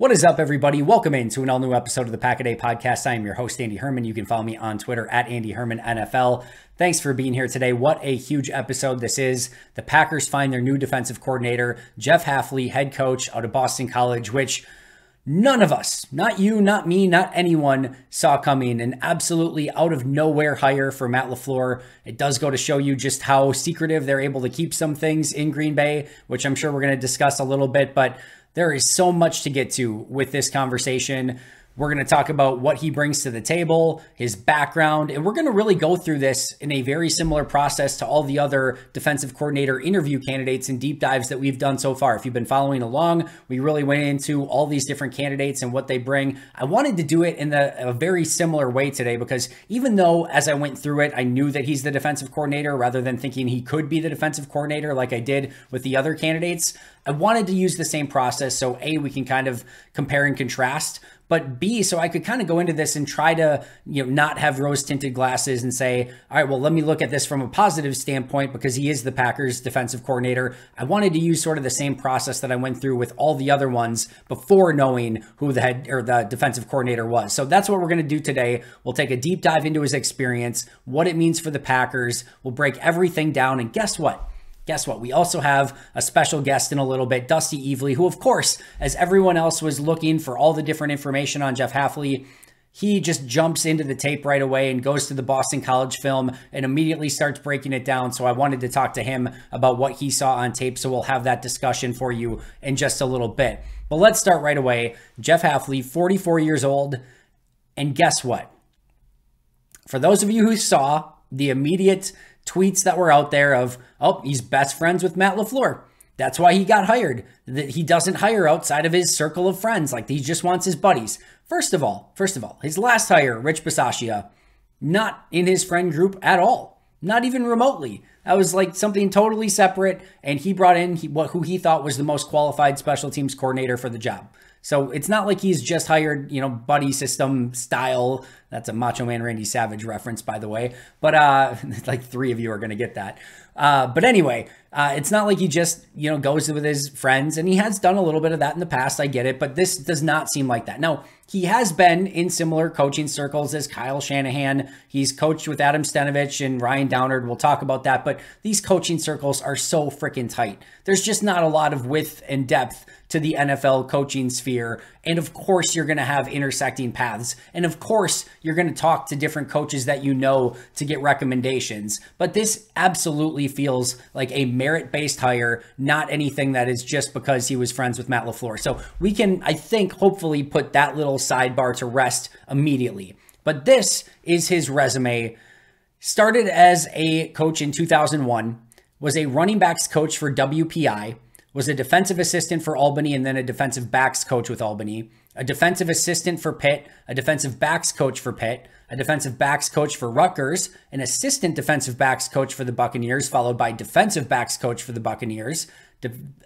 What is up, everybody? Welcome in to an all-new episode of the Pack a Day podcast. I am your host, Andy Herman. You can follow me on Twitter at Andy Herman NFL. Thanks for being here today. What a huge episode this is. The Packers find their new defensive coordinator, Jeff Hafley, head coach out of Boston College, which none of us, not you, not me, not anyone, saw coming. An absolutely out-of-nowhere hire for Matt LaFleur. It does go to show you just how secretive they're able to keep some things in Green Bay, which I'm sure we're going to discuss a little bit, but there is so much to get to with this conversation. We're going to talk about what he brings to the table, his background, and we're going to really go through this in a very similar process to all the other defensive coordinator interview candidates and deep dives that we've done so far. If you've been following along, we really went into all these different candidates and what they bring. I wanted to do it in a very similar way today because even though as I went through it, I knew that he's the defensive coordinator rather than thinking he could be the defensive coordinator like I did with the other candidates, I wanted to use the same process so A, we can kind of compare and contrast, but B, so I could kind of go into this and try to, not have rose-tinted glasses and say, all right, well, let me look at this from a positive standpoint because he is the Packers defensive coordinator. I wanted to use sort of the same process that I went through with all the other ones before knowing who the head or the defensive coordinator was. So that's what we're going to do today. We'll take a deep dive into his experience, what it means for the Packers. We'll break everything down, and guess what? We also have a special guest in a little bit, Dusty Evely, who, of course, as everyone else was looking for all the different information on Jeff Hafley, he just jumps into the tape right away and goes to the Boston College film and immediately starts breaking it down. So I wanted to talk to him about what he saw on tape. So we'll have that discussion for you in just a little bit. But let's start right away. Jeff Hafley, 44 years old. And guess what? For those of you who saw the immediate tweets that were out there of, oh, he's best friends with Matt LaFleur. That's why he got hired. That he doesn't hire outside of his circle of friends. Like, he just wants his buddies. First of all, his last hire, Rich Bisaccia, not in his friend group at all. Not even remotely. That was like something totally separate. And he brought in who he thought was the most qualified special teams coordinator for the job. So it's not like he's just hired, buddy system style. That's a Macho Man Randy Savage reference, by the way. But like three of you are going to get that. But anyway, it's not like he just, goes with his friends. And he has done a little bit of that in the past. I get it. But this does not seem like that. Now, he has been in similar coaching circles as Kyle Shanahan. He's coached with Adam Stenovich and Ryan Downard. We'll talk about that. But these coaching circles are so freaking tight. There's just not a lot of width and depth to the NFL coaching sphere. And of course, you're going to have intersecting paths. And of course, you're going to talk to different coaches that you know to get recommendations. But this absolutely feels like a merit-based hire, not anything that is just because he was friends with Matt LaFleur. So we can, I think, hopefully put that little sidebar to rest immediately. But this is his resume. Started as a coach in 2001, was a running backs coach for WPI, was a defensive assistant for Albany and then a defensive backs coach with Albany, a defensive assistant for Pitt, a defensive backs coach for Pitt, a defensive backs coach for Rutgers, an assistant defensive backs coach for the Buccaneers, followed by defensive backs coach for the Buccaneers,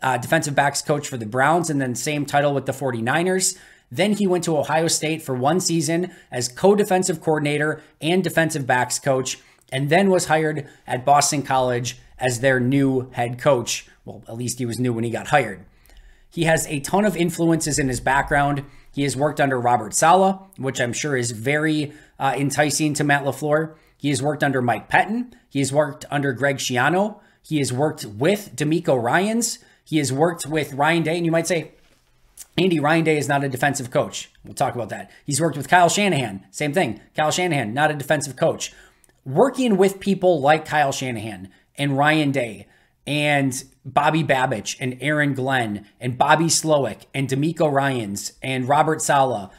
defensive backs coach for the Browns, and then same title with the 49ers. Then he went to Ohio State for one season as co-defensive coordinator and defensive backs coach, and then was hired at Boston College as their new head coach. Well, at least he was new when he got hired. He has a ton of influences in his background. He has worked under Robert Saleh, which I'm sure is very enticing to Matt LaFleur. He has worked under Mike Pettine. He has worked under Greg Schiano. He has worked with DeMeco Ryans. He has worked with Ryan Day. And you might say, Andy, Ryan Day is not a defensive coach. We'll talk about that. He's worked with Kyle Shanahan. Same thing. Kyle Shanahan, not a defensive coach. Working with people like Kyle Shanahan and Ryan Day and Bobby Babich and Aaron Glenn and Bobby Slowick and DeMeco Ryans and Robert Saleh.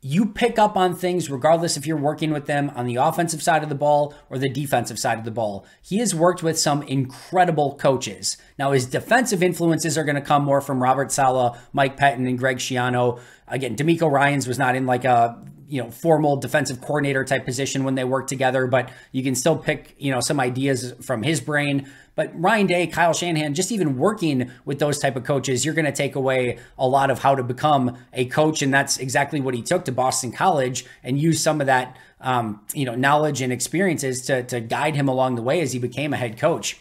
You pick up on things regardless if you're working with them on the offensive side of the ball or the defensive side of the ball. He has worked with some incredible coaches. Now, his defensive influences are going to come more from Robert Saleh, Mike Pettine, and Greg Schiano. Again, DeMeco Ryans was not in like a formal defensive coordinator type position when they work together, but you can still pick, some ideas from his brain. But Ryan Day, Kyle Shanahan, just even working with those type of coaches, you're going to take away a lot of how to become a coach. And that's exactly what he took to Boston College and used some of that, knowledge and experiences to guide him along the way as he became a head coach.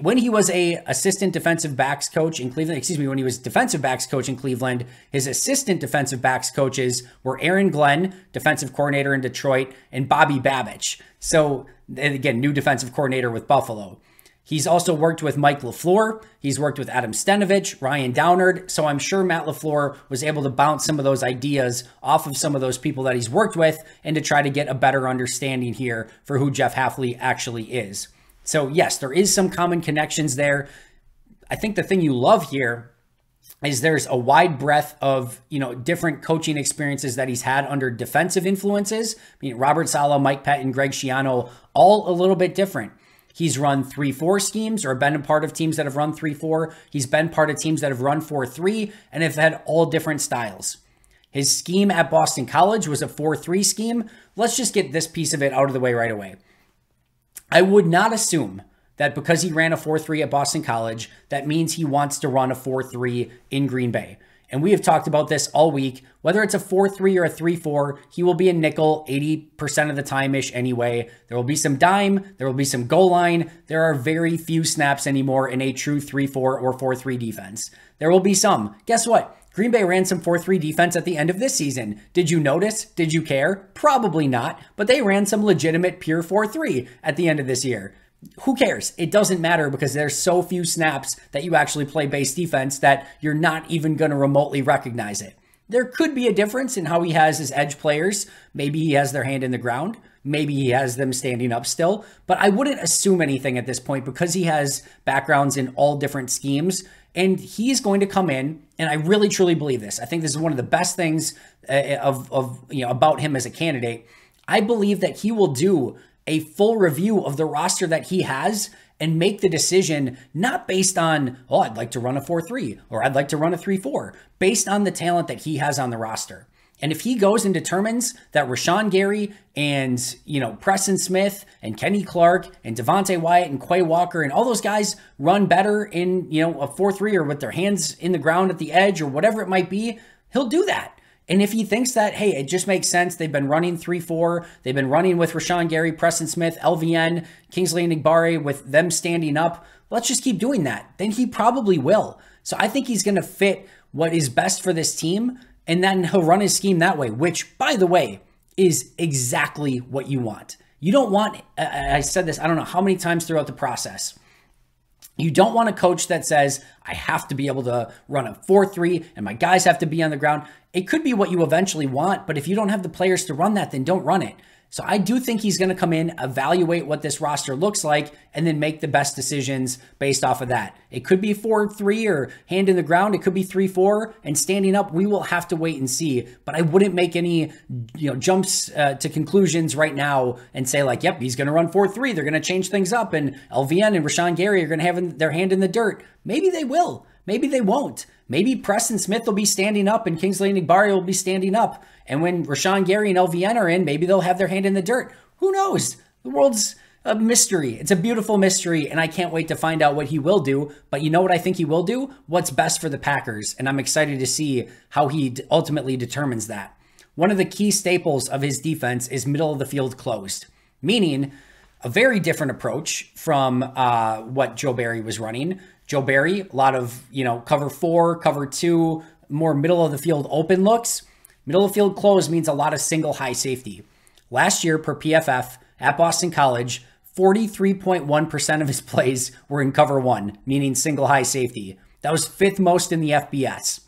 When he was a assistant defensive backs coach in Cleveland, when he was defensive backs coach in Cleveland, his assistant defensive backs coaches were Aaron Glenn, defensive coordinator in Detroit, and Bobby Babich. So, and again, new defensive coordinator with Buffalo. He's also worked with Mike LaFleur. He's worked with Adam Stenovich, Ryan Downard. So I'm sure Matt LaFleur was able to bounce some of those ideas off of some of those people that he's worked with and to try to get a better understanding here for who Jeff Hafley actually is. So yes, there is some common connections there. I think the thing you love here is there's a wide breadth of, you know, different coaching experiences that he's had under defensive influences. I mean, Robert Saleh, Mike Pettine, Greg Schiano, all a little bit different. He's run 3-4 schemes or been a part of teams that have run 3-4. He's been part of teams that have run 4-3 and have had all different styles. His scheme at Boston College was a 4-3 scheme. Let's just get this piece of it out of the way right away. I would not assume that because he ran a 4-3 at Boston College, that means he wants to run a 4-3 in Green Bay. And we have talked about this all week. Whether it's a 4-3 or a 3-4, he will be a nickel 80% of the time-ish anyway. There will be some dime. There will be some goal line. There are very few snaps anymore in a true 3-4 or 4-3 defense. There will be some. Guess what? Green Bay ran some 4-3 defense at the end of this season. Did you notice? Did you care? Probably not, but they ran some legitimate pure 4-3 at the end of this year. Who cares? It doesn't matter because there's so few snaps that you actually play base defense that you're not even going to remotely recognize it. There could be a difference in how he has his edge players. Maybe he has their hand in the ground. Maybe he has them standing up still. But I wouldn't assume anything at this point because he has backgrounds in all different schemes. And he is going to come in, and I really truly believe this. I think this is one of the best things about him as a candidate. I believe that he will do a full review of the roster that he has and make the decision not based on, oh, I'd like to run a 4-3 or I'd like to run a 3-4, based on the talent that he has on the roster. And if he goes and determines that Rashawn Gary and, you know, Preston Smith and Kenny Clark and Devontae Wyatt and Quay Walker and all those guys run better in, you know, a 4-3 or with their hands in the ground at the edge or whatever it might be, he'll do that. And if he thinks that, hey, it just makes sense, they've been running 3-4, they've been running with Rashawn Gary, Preston Smith, LVN, Kingsley and Igbari with them standing up, let's just keep doing that. Then he probably will. So I think he's going to fit what is best for this team. And then he'll run his scheme that way, which, by the way, is exactly what you want. You don't want, I said this, I don't know how many times throughout the process, you don't want a coach that says, I have to be able to run a 4-3 and my guys have to be on the ground. It could be what you eventually want, but if you don't have the players to run that, then don't run it. So I do think he's going to come in, evaluate what this roster looks like, and then make the best decisions based off of that. It could be 4-3 or hand in the ground. It could be 3-4 and standing up. We will have to wait and see, but I wouldn't make any, you know, jumps to conclusions right now and say like, yep, he's going to run 4-3. They're going to change things up and LVN and Rashawn Gary are going to have their hand in the dirt. Maybe they will. Maybe they won't. Maybe Preston Smith will be standing up and Kingsley and Igbari will be standing up. And when Rashawn Gary and LVN are in, maybe they'll have their hand in the dirt. Who knows? The world's a mystery. It's a beautiful mystery, and I can't wait to find out what he will do. But you know what I think he will do? What's best for the Packers, and I'm excited to see how he ultimately determines that. One of the key staples of his defense is middle of the field closed, meaning a very different approach from what Joe Barry was running. Joe Barry, a lot of, you know, cover 4, cover 2, more middle of the field open looks. Middle of the field close means a lot of single high safety. Last year, per PFF, at Boston College, 43.1% of his plays were in cover 1, meaning single high safety. That was 5th most in the FBS.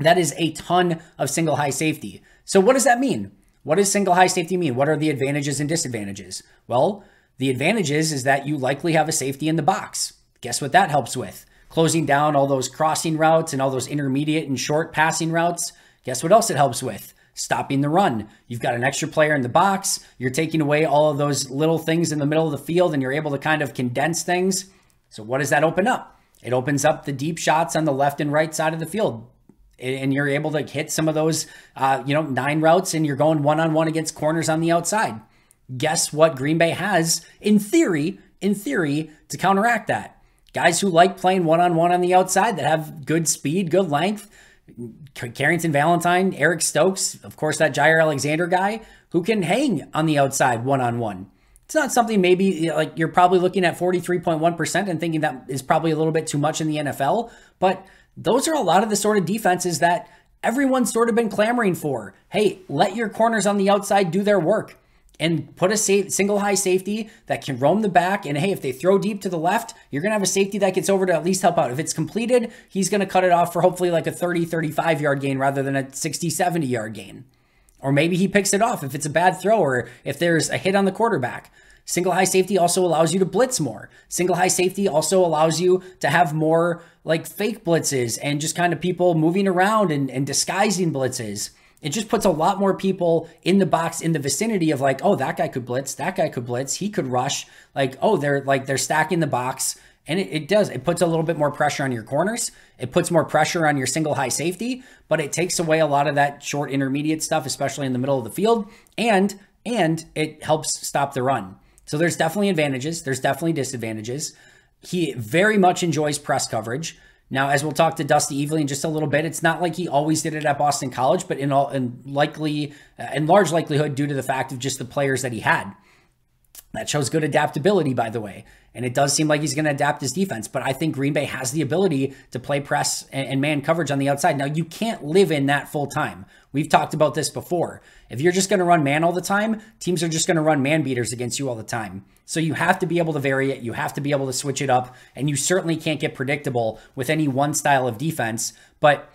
That is a ton of single high safety. So what does that mean? What does single high safety mean? What are the advantages and disadvantages? Well, the advantages is that you likely have a safety in the box. Guess what that helps with? Closing down all those crossing routes and all those intermediate and short passing routes. Guess what else it helps with? Stopping the run. You've got an extra player in the box. You're taking away all of those little things in the middle of the field and you're able to kind of condense things. So what does that open up? It opens up the deep shots on the left and right side of the field. And you're able to hit some of those, 9 routes and you're going one-on-one against corners on the outside. Guess what Green Bay has, in theory, to counteract that? Guys who like playing one-on-one on the outside that have good speed, good length. Carrington Valentine, Eric Stokes, of course, that Jaire Alexander guy who can hang on the outside one-on-one. it's not something maybe like you're probably looking at 43.1% and thinking that is probably a little bit too much in the NFL, but those are a lot of the sort of defenses that everyone's sort of been clamoring for. Hey, let your corners on the outside do their work and put a single high safety that can roam the back. And hey, if they throw deep to the left, you're going to have a safety that gets over to at least help out. If it's completed, he's going to cut it off for hopefully like a 30, 35 yard gain rather than a 60, 70 yard gain. Or maybe he picks it off if it's a bad throw or if there's a hit on the quarterback. Single high safety also allows you to blitz more. Single high safety also allows you to have more like fake blitzes and just kind of people moving around and disguising blitzes. It just puts a lot more people in the box in the vicinity of like, oh, that guy could blitz, that guy could blitz, he could rush. Like, oh, they're stacking the box. And it puts a little bit more pressure on your corners. It puts more pressure on your single high safety, but it takes away a lot of that short intermediate stuff, especially in the middle of the field. And it helps stop the run. So there's definitely advantages. There's definitely disadvantages. He very much enjoys press coverage. Now, as we'll talk to Dusty Evely in just a little bit, it's not like he always did it at Boston College, but in large likelihood due to the fact of just the players that he had. That shows good adaptability, by the way. And it does seem like he's going to adapt his defense. But I think Green Bay has the ability to play press and man coverage on the outside. Now, you can't live in that full time. We've talked about this before. If you're just going to run man all the time, teams are just going to run man beaters against you all the time. So you have to be able to vary it. You have to be able to switch it up. And you certainly can't get predictable with any one style of defense. But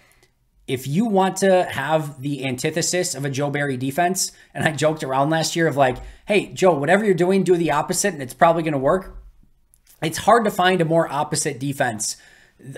if you want to have the antithesis of a Joe Barry defense, and I joked around last year of like, hey, Joe, whatever you're doing, do the opposite, and it's probably going to work. It's hard to find a more opposite defense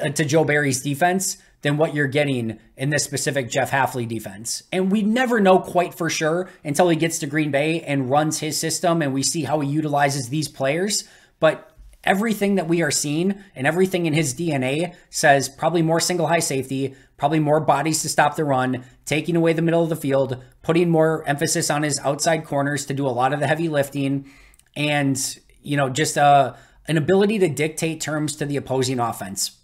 to Joe Barry's defense than what you're getting in this specific Jeff Hafley defense. And we never know quite for sure until he gets to Green Bay and runs his system and we see how he utilizes these players. But everything that we are seeing and everything in his DNA says probably more single high safety, probably more bodies to stop the run, taking away the middle of the field, putting more emphasis on his outside corners to do a lot of the heavy lifting, and, you know, just an ability to dictate terms to the opposing offense.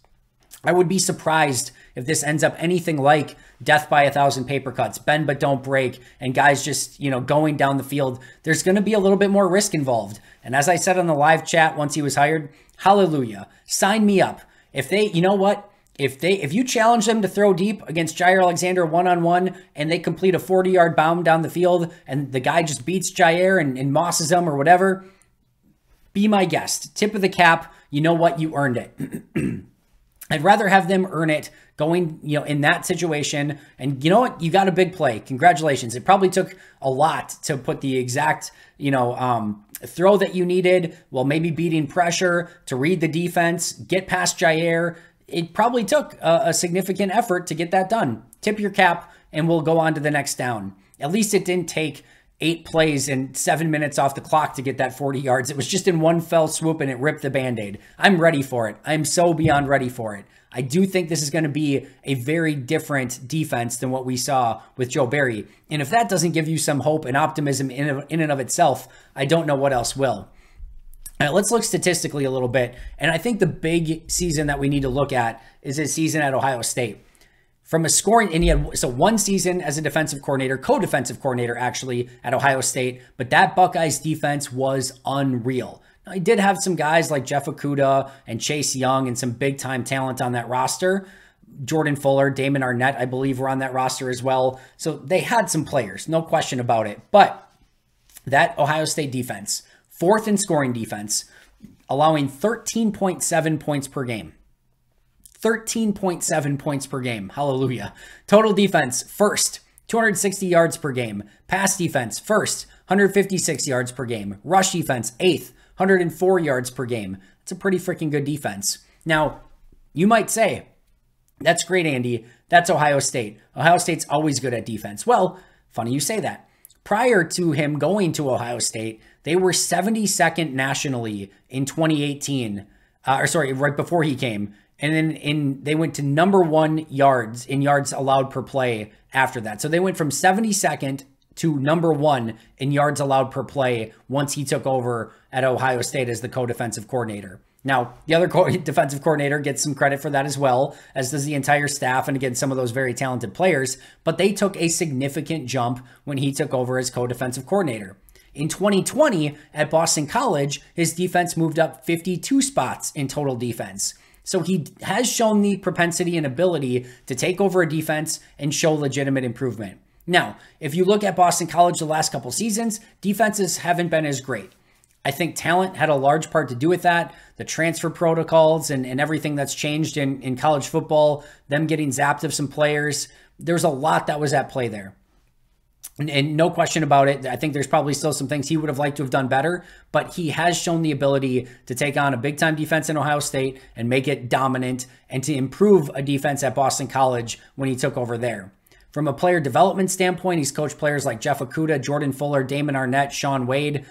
I would be surprised if this ends up anything like death by 1,000 paper cuts, bend but don't break, and guys just, you know, going down the field. There's going to be a little bit more risk involved. And as I said on the live chat once he was hired, hallelujah, sign me up. If they, you know what? If you challenge them to throw deep against Jair Alexander one-on-one and they complete a 40-yard bomb down the field and the guy just beats Jair and mosses him or whatever, be my guest. Tip of the cap. You know what? You earned it. I'd rather have them earn it going, you know, in that situation. And you know what? You got a big play. Congratulations. It probably took a lot to put the exact, you know, throw that you needed while maybe beating pressure to read the defense, get past Jair. It probably took a significant effort to get that done. Tip your cap and we'll go on to the next down. At least it didn't take 8 plays and 7 minutes off the clock to get that 40 yards. It was just in one fell swoop and it ripped the Band-Aid. I'm ready for it. I'm so beyond ready for it. I do think this is going to be a very different defense than what we saw with Joe Barry. And if that doesn't give you some hope and optimism in and of itself, I don't know what else will. All right, let's look statistically a little bit. And I think the big season that we need to look at is his season at Ohio State. From a scoring, and he had one season as a defensive coordinator, co-defensive coordinator actually at Ohio State, but that Buckeyes defense was unreal. Now, he did have some guys like Jeff Okudah and Chase Young and some big time talent on that roster. Jordan Fuller, Damon Arnett, I believe, were on that roster as well. So they had some players, no question about it. But that Ohio State defense, 4th in scoring defense, allowing 13.7 points per game. 13.7 points per game. Hallelujah. Total defense, 1st, 260 yards per game. Pass defense, 1st, 156 yards per game. Rush defense, 8th, 104 yards per game. It's a pretty freaking good defense. Now, you might say, that's great, Andy. That's Ohio State. Ohio State's always good at defense. Well, funny you say that. Prior to him going to Ohio State, they were 72nd nationally in 2018. Right before he came. And then they went to number 1 yards in yards allowed per play after that. So they went from 72nd to number 1 in yards allowed per play once he took over at Ohio State as the co-defensive coordinator. Now, the other defensive coordinator gets some credit for that as well, as does the entire staff and, again, some of those very talented players. But they took a significant jump when he took over as co-defensive coordinator. In 2020, at Boston College, his defense moved up 52 spots in total defense. So he has shown the propensity and ability to take over a defense and show legitimate improvement. Now, if you look at Boston College the last couple seasons, defenses haven't been as great. I think talent had a large part to do with that. The transfer protocols and everything that's changed in college football, them getting zapped of some players, there's a lot that was at play there. And no question about it, I think there's probably still some things he would have liked to have done better, but he has shown the ability to take on a big-time defense in Ohio State and make it dominant and to improve a defense at Boston College when he took over there. From a player development standpoint, he's coached players like Jeff Okudah, Jordan Fuller, Damon Arnett, Sean Wade,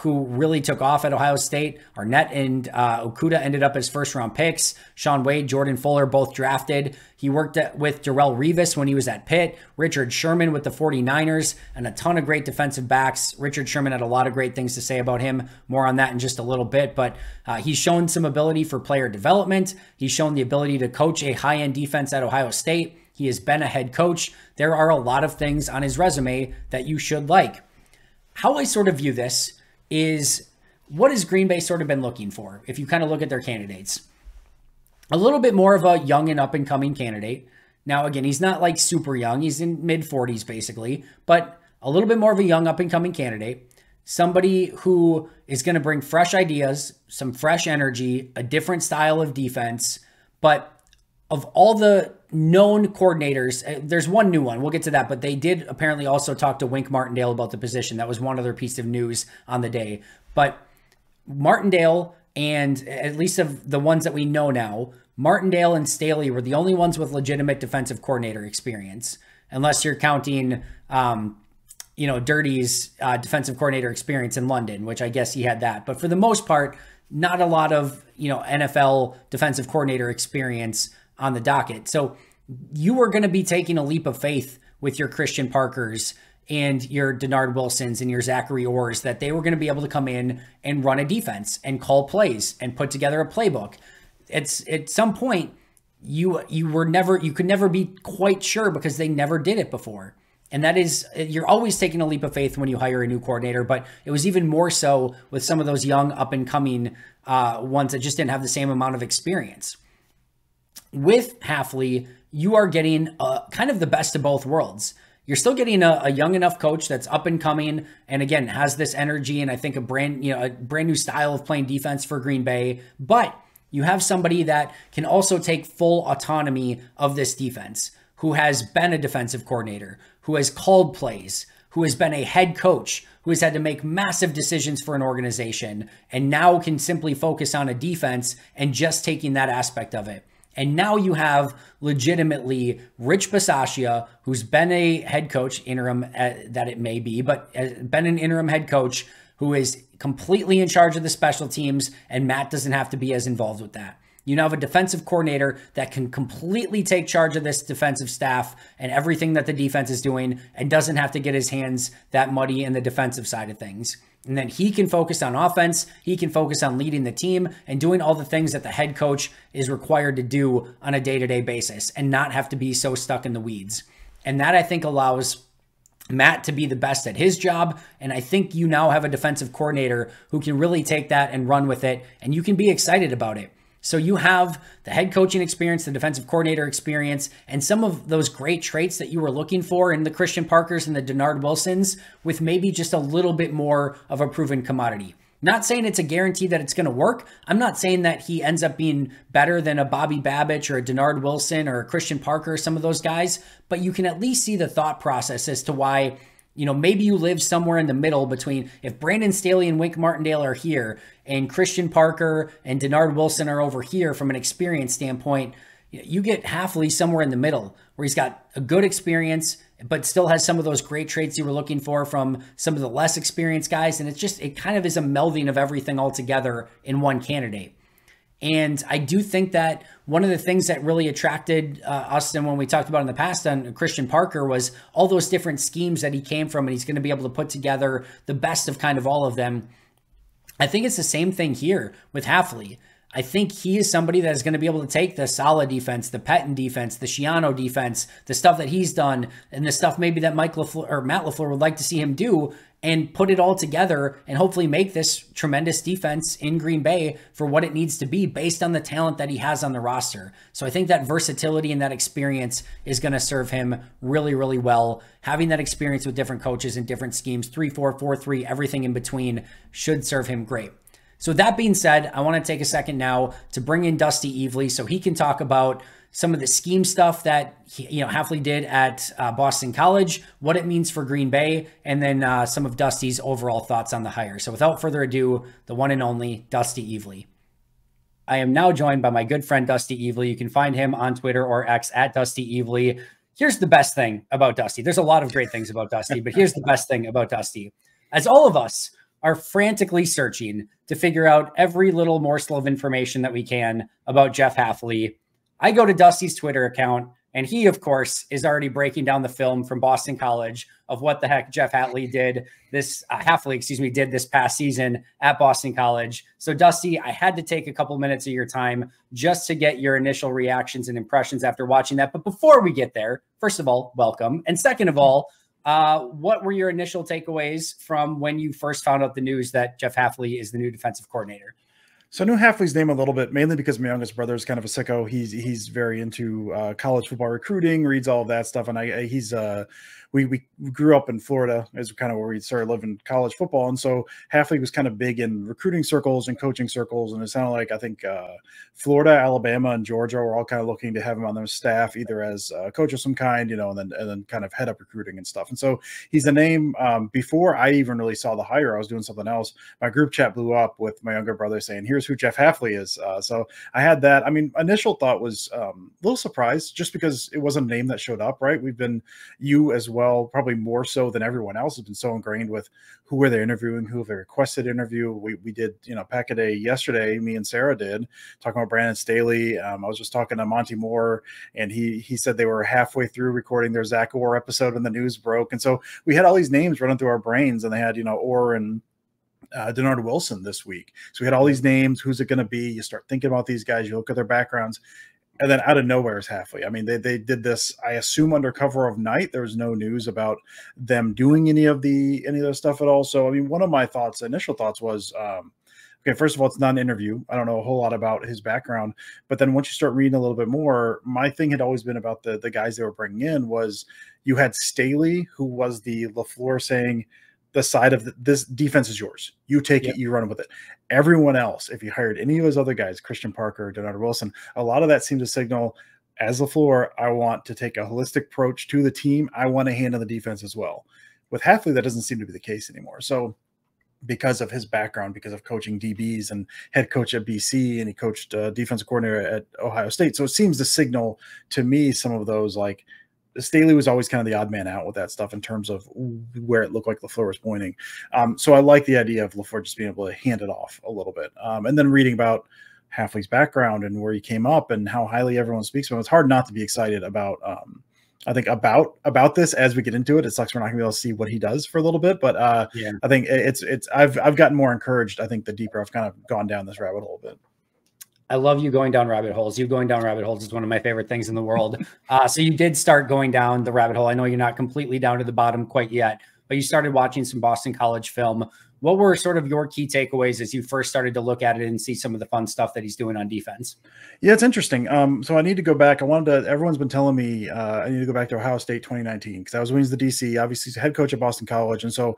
who really took off at Ohio State. Arnett and Okudah ended up as first-round picks. Sean Wade, Jordan Fuller, both drafted. He worked with Darrelle Revis when he was at Pitt, Richard Sherman with the 49ers, and a ton of great defensive backs. Richard Sherman had a lot of great things to say about him. More on that in just a little bit, but he's shown some ability for player development. He's shown the ability to coach a high-end defense at Ohio State. He has been a head coach. There are a lot of things on his resume that you should like. How I sort of view this is, what has Green Bay sort of been looking for? If you kind of look at their candidates, a little bit more of a young and up and coming candidate. Now, again, he's not like super young. He's in mid 40s basically, but a little bit more of a young up and coming candidate. Somebody who is going to bring fresh ideas, some fresh energy, a different style of defense. But of all the known coordinators, there's one new one. We'll get to that, but they did apparently also talk to Wink Martindale about the position. That was one other piece of news on the day. But Martindale, and at least of the ones that we know now, Martindale and Staley were the only ones with legitimate defensive coordinator experience, unless you're counting, you know, Dirty's defensive coordinator experience in London, which I guess he had that. But for the most part, not a lot of, you know, NFL defensive coordinator experience on the docket. So you are going to be taking a leap of faith with your Christian Parkers and your Denard Wilsons and your Zachary Orrs that they were going to be able to come in and run a defense and call plays and put together a playbook. It's at some point you could never be quite sure because they never did it before. And that is, you're always taking a leap of faith when you hire a new coordinator, but it was even more so with some of those young up and coming ones that just didn't have the same amount of experience. With Hafley, you are getting kind of the best of both worlds. You're still getting a young enough coach that's up and coming, and again has this energy and I think a brand new style of playing defense for Green Bay. But you have somebody that can also take full autonomy of this defense, who has been a defensive coordinator, who has called plays, who has been a head coach, who has had to make massive decisions for an organization, and now can simply focus on a defense and just taking that aspect of it. And now you have legitimately Rich Bisaccia, who's been a head coach, interim that it may be, but has been an interim head coach who is completely in charge of the special teams, and Matt doesn't have to be as involved with that. You now have a defensive coordinator that can completely take charge of this defensive staff and everything that the defense is doing and doesn't have to get his hands that muddy in the defensive side of things. And then he can focus on offense. He can focus on leading the team and doing all the things that the head coach is required to do on a day-to-day basis and not have to be so stuck in the weeds. And that, I think, allows Matt to be the best at his job. And I think you now have a defensive coordinator who can really take that and run with it, and you can be excited about it. So you have the head coaching experience, the defensive coordinator experience, and some of those great traits that you were looking for in the Christian Parkers and the Denard Wilsons with maybe just a little bit more of a proven commodity. Not saying it's a guarantee that it's going to work. I'm not saying that he ends up being better than a Bobby Babich or a Denard Wilson or a Christian Parker, some of those guys, but you can at least see the thought process as to why. You know, maybe you live somewhere in the middle between if Brandon Staley and Wink Martindale are here and Christian Parker and Denard Wilson are over here from an experience standpoint, you get Hafley somewhere in the middle where he's got a good experience, but still has some of those great traits you were looking for from some of the less experienced guys. And it's just, it kind of is a melding of everything all together in one candidate. And I do think that one of the things that really attracted us, and when we talked about in the past on Christian Parker, was all those different schemes that he came from, and he's going to be able to put together the best of kind of all of them. I think it's the same thing here with Hafley. I think he is somebody that is going to be able to take the Saleh defense, the Pettine defense, the Schiano defense, the stuff that he's done, and the stuff maybe that Mike LaFleur or Matt LaFleur would like to see him do, and put it all together and hopefully make this tremendous defense in Green Bay for what it needs to be based on the talent that he has on the roster. So I think that versatility and that experience is going to serve him really, really well. Having that experience with different coaches and different schemes, 3-4, 4-3, everything in between should serve him great. So that being said, I want to take a second now to bring in Dusty Evely so he can talk about some of the scheme stuff that Hafley did at Boston College, what it means for Green Bay, and then some of Dusty's overall thoughts on the hire. So without further ado, the one and only Dusty Evely. I am now joined by my good friend Dusty Evely. You can find him on Twitter or X at Dusty Evely. Here's the best thing about Dusty. There's a lot of great things about Dusty, but here's the best thing about Dusty. As all of us are frantically searching to figure out every little morsel of information that we can about Jeff Hafley, I go to Dusty's Twitter account, and he, of course, is already breaking down the film from Boston College of what the heck Jeff Hafley did this past season at Boston College. So, Dusty, I had to take a couple minutes of your time just to get your initial reactions and impressions after watching that. But before we get there, first of all, welcome. And second of all, what were your initial takeaways from when you first found out the news that Jeff Hafley is the new defensive coordinator? So I knew Hafley's name a little bit, mainly because my youngest brother is kind of a sicko. He's very into college football recruiting, reads all of that stuff, and we grew up in Florida, is kind of where we started living college football, and so Hafley was kind of big in recruiting circles and coaching circles, and it sounded like I think Florida, Alabama, and Georgia were all kind of looking to have him on their staff, either as a coach of some kind, and then kind of head up recruiting and stuff. And so he's the name. Before I even really saw the hire, I was doing something else. My group chat blew up with my younger brother saying, "Here's who Jeff Hafley is." So I had that. I mean, initial thought was a little surprised just because it wasn't a name that showed up, right? We've been, you as well, probably more so than everyone else, has been so ingrained with who were they interviewing, who have they requested interview. We did, Pack a Day yesterday, me and Sarah did, talking about Brandon Staley. I was just talking to Monty Moore, and he said they were halfway through recording their Zach Orr episode when the news broke. And so we had all these names running through our brains, and they had, Orr and Denard Wilson this week. So we had all these names. Who's it going to be? You start thinking about these guys. You look at their backgrounds. And then out of nowhere is Hafley. I mean, they did this, I assume, under cover of night. There was no news about them doing any of the stuff at all. So, I mean, one of my initial thoughts was, okay, first of all, it's not an interview. I don't know a whole lot about his background. But then once you start reading a little bit more, my thing had always been about the guys they were bringing in was you had Staley, who was the LaFleur saying, the side of this defense is yours. You take it, you run with it. Everyone else, if you hired any of those other guys, Christian Parker, Denard Wilson, a lot of that seemed to signal, as LaFleur, I want to take a holistic approach to the team. I want to handle the defense as well. With Hafley, that doesn't seem to be the case anymore. So because of his background, because of coaching DBs and head coach at BC, and he coached defensive coordinator at Ohio State. So it seems to signal to me some of those, like, Staley was always kind of the odd man out with that stuff in terms of where it looked like LaFleur was pointing. So I like the idea of LaFleur just being able to hand it off a little bit. And then reading about Hafley's background and where he came up and how highly everyone speaks about him, it's hard not to be excited about, I think, about this as we get into it. It sucks we're not going to be able to see what he does for a little bit, but I think I've gotten more encouraged, I think, the deeper I've kind of gone down this rabbit hole a bit. I love you going down rabbit holes. You going down rabbit holes is one of my favorite things in the world. So you did start going down the rabbit hole. I know you're not completely down to the bottom quite yet, but you started watching some Boston College film. What were sort of your key takeaways as you first started to look at it and see some of the fun stuff that he's doing on defense? Yeah, it's interesting. So I need to go back. Everyone's been telling me I need to go back to Ohio State 2019 because I was when he was the DC, obviously he's head coach at Boston College. And so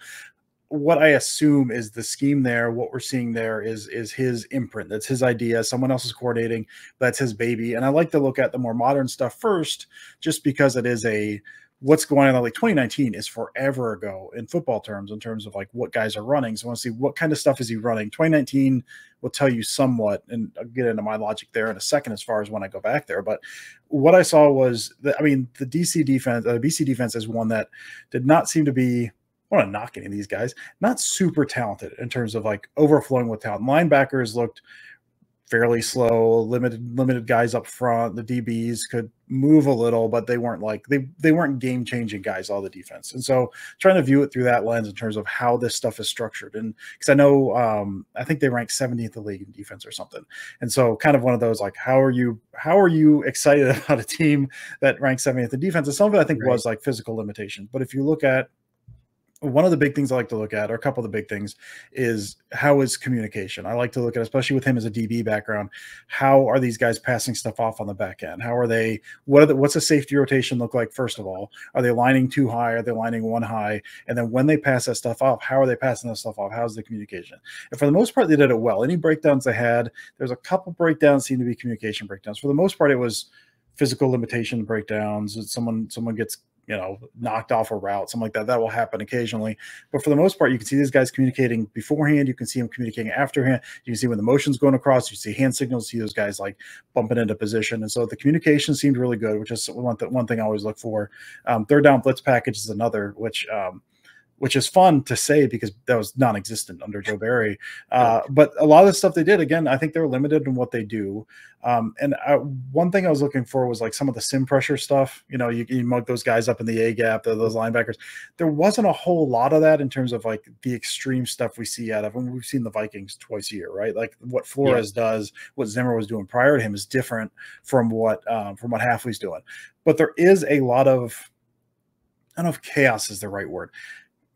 what I assume is the scheme there, what we're seeing there is his imprint. That's his idea. Someone else is coordinating. That's his baby. And I like to look at the more modern stuff first, just because it is a what's going on. Like 2019 is forever ago in football terms, in terms of like what guys are running. So I want to see what kind of stuff is he running. 2019 will tell you somewhat, and I'll get into my logic there in a second as far as when I go back there. But what I saw was, the DC defense, BC defense is one that did not seem to be, I don't want to knock any of these guys, not super talented in terms of like overflowing with talent. Linebackers looked fairly slow, limited guys up front. The DBs could move a little, but they weren't like they weren't game-changing guys, all the defense. And so trying to view it through that lens in terms of how this stuff is structured. And because I know I think they ranked 70th in the league in defense or something. And so kind of one of those, like, how are you excited about a team that ranks 70th in defense? And some of it I think was like physical limitations. But if you look at one of the big things I like to look at, or a couple of the big things, is how is communication. I like to look at, especially with him as a DB background, how are these guys passing stuff off on the back end? How are they? What's a safety rotation look like? First of all, are they lining too high? Are they lining one high? And then when they pass that stuff off, how are they passing that stuff off? How's the communication? And for the most part, they did it well. Any breakdowns they had, there's a couple breakdowns seem to be communication breakdowns. For the most part, it was physical limitation breakdowns. Someone gets, you know, knocked off a route, something like that. That will happen occasionally. But for the most part, you can see these guys communicating beforehand. You can see them communicating afterhand. You can see when the motion's going across. You see hand signals. You see those guys like bumping into position. And so the communication seemed really good, which is one thing I always look for. Third down blitz package is another, which is fun to say because that was non-existent under Joe Barry. But a lot of the stuff they did, again, I think they're limited in what they do. One thing I was looking for was like some of the sim pressure stuff. You know, you mug those guys up in the A gap, those linebackers. There wasn't a whole lot of that in terms of like the extreme stuff we see out of them. We've seen the Vikings twice a year, right? Like what Flores does, what Zimmer was doing prior to him is different from what Hafley's doing. But there is a lot of, I don't know if chaos is the right word.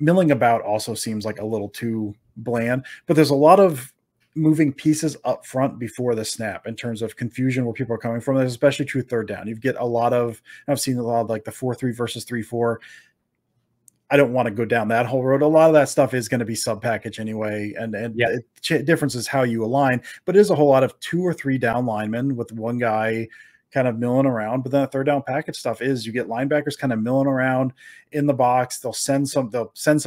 Milling about also seems like a little too bland, but there's a lot of moving pieces up front before the snap in terms of confusion where people are coming from. That's especially true third down. You get a lot of, I've seen a lot of like the 4-3 versus 3-4. I don't want to go down that whole road. A lot of that stuff is going to be sub package anyway. And difference is how you align, but it is a whole lot of 2 or 3 down linemen with one guy kind of milling around. But then the third down package stuff is you get linebackers kind of milling around in the box. They'll send some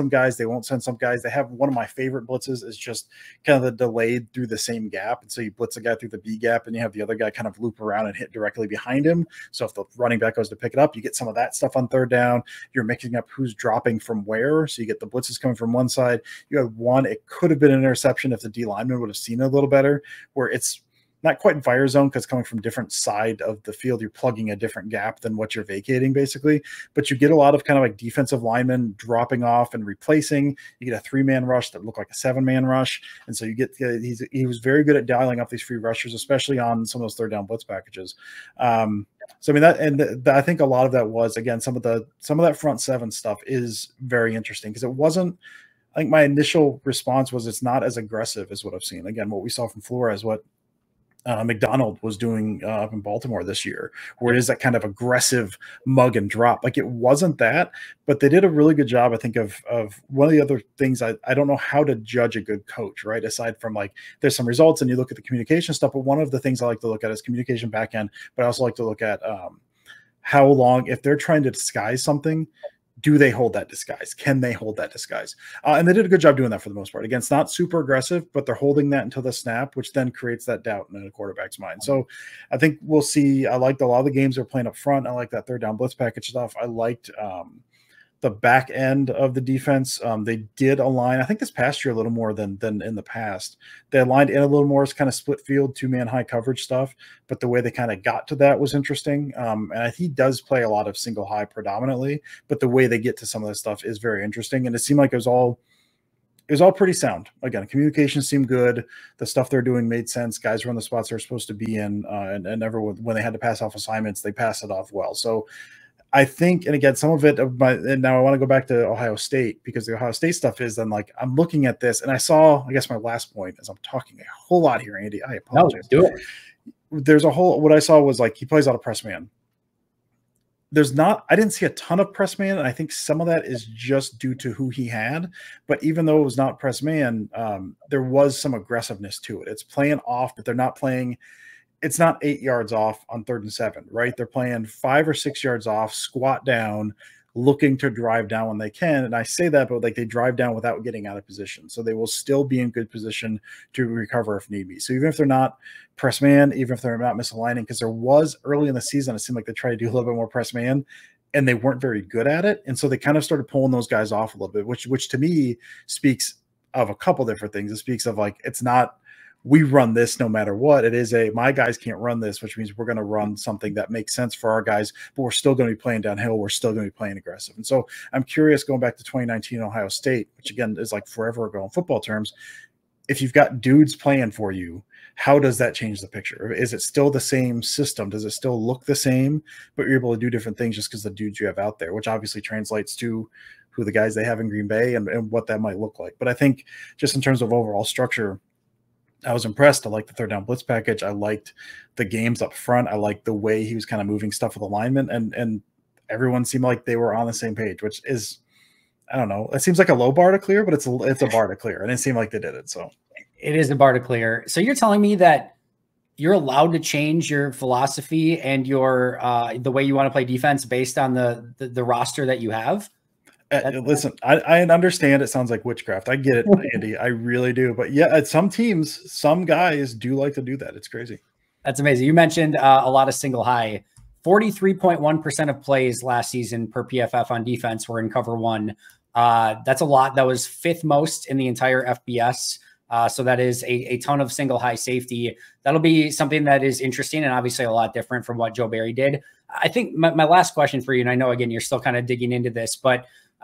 guys. They won't send some guys. They have one of my favorite blitzes is just kind of the delayed through the same gap. And so you blitz a guy through the B gap and you have the other guy kind of loop around and hit directly behind him. So if the running back goes to pick it up, you get some of that stuff on third down. You're mixing up who's dropping from where. So you get the blitzes coming from one side. You had one, it could have been an interception if the D lineman would have seen it a little better, where it's not quite fire zone because coming from different side of the field, you're plugging a different gap than what you're vacating basically, but you get a lot of kind of like defensive linemen dropping off and replacing. You get a 3-man rush that looked like a 7-man rush. And so you get, he was very good at dialing up these free rushers, especially on some of those third down blitz packages. So I mean that, and I think a lot of that was, again, some of that front seven stuff is very interesting because it wasn't, I think my initial response was it's not as aggressive as what I've seen. Again, what we saw from Flores, what McDonald was doing up in Baltimore this year, where it is that kind of aggressive mug and drop. Like it wasn't that, but they did a really good job, I think, of one of the other things. I don't know how to judge a good coach, right? Aside from like there's some results and you look at the communication stuff, but one of the things I like to look at is communication back end, but I also like to look at how long, if they're trying to disguise something, do they hold that disguise? Can they hold that disguise? And they did a good job doing that for the most part. Again, it's not super aggressive, but they're holding that until the snap, which then creates that doubt in the quarterback's mind. So I think we'll see. I liked a lot of the games they're playing up front. I like that third down blitz package stuff. I liked the back end of the defense. They did align, I think this past year, a little more than in the past. They aligned in a little more as kind of split field, 2-man high coverage stuff, but the way they kind of got to that was interesting. And he does play a lot of single high predominantly, but the way they get to some of this stuff is very interesting. And it seemed like it was all pretty sound. Again, communication seemed good. The stuff they're doing made sense. Guys were in the spots they're supposed to be in, and everyone, when they had to pass off assignments, they passed it off well. So I think, and again, some of it, and now I want to go back to Ohio State because the Ohio State stuff is then like, I'm looking at this and I saw, I guess my last point is I'm talking a whole lot here, Andy. I apologize. No, do it. There's a whole, what I saw was like, he plays out of press man. There's not, I didn't see a ton of press man. And I think some of that is just due to who he had, but even though it was not press man, there was some aggressiveness to it. It's playing off, but they're not playing. It's not 8 yards off on 3rd and 7, right? They're playing 5 or 6 yards off, squat down, looking to drive down when they can. And I say that, but like they drive down without getting out of position. So they will still be in good position to recover if need be. So even if they're not press man, even if they're not misaligning, because there was early in the season, it seemed like they tried to do a little bit more press man and they weren't very good at it. And so they kind of started pulling those guys off a little bit, which to me speaks of a couple different things. It speaks of like, it's not, we run this no matter what. It is a, my guys can't run this, which means we're going to run something that makes sense for our guys, but we're still going to be playing downhill. We're still going to be playing aggressive. And so I'm curious, going back to 2019 Ohio State, which again is like forever ago in football terms, if you've got dudes playing for you, how does that change the picture? Is it still the same system? Does it still look the same, but you're able to do different things just because the dudes you have out there, which obviously translates to who the guys they have in Green Bay and what that might look like. But I think just in terms of overall structure, I was impressed. I liked the third down blitz package. I liked the games up front. I liked the way he was kind of moving stuff with alignment, and everyone seemed like they were on the same page, which is, I don't know, it seems like a low bar to clear, but it's a bar to clear, and it seemed like they did it. So it is a bar to clear. So you're telling me that you're allowed to change your philosophy and your the way you want to play defense based on the roster that you have? Listen, I understand it sounds like witchcraft. I get it, Andy. I really do. But yeah, at some teams, some guys do like to do that. It's crazy. That's amazing. You mentioned a lot of single high. 43.1% of plays last season per PFF on defense were in cover one. That's a lot. That was 5th most in the entire FBS. So that is a ton of single high safety. That'll be something that is interesting and obviously a lot different from what Joe Barry did. I think my last question for you, and I know, again, you're still kind of digging into this, but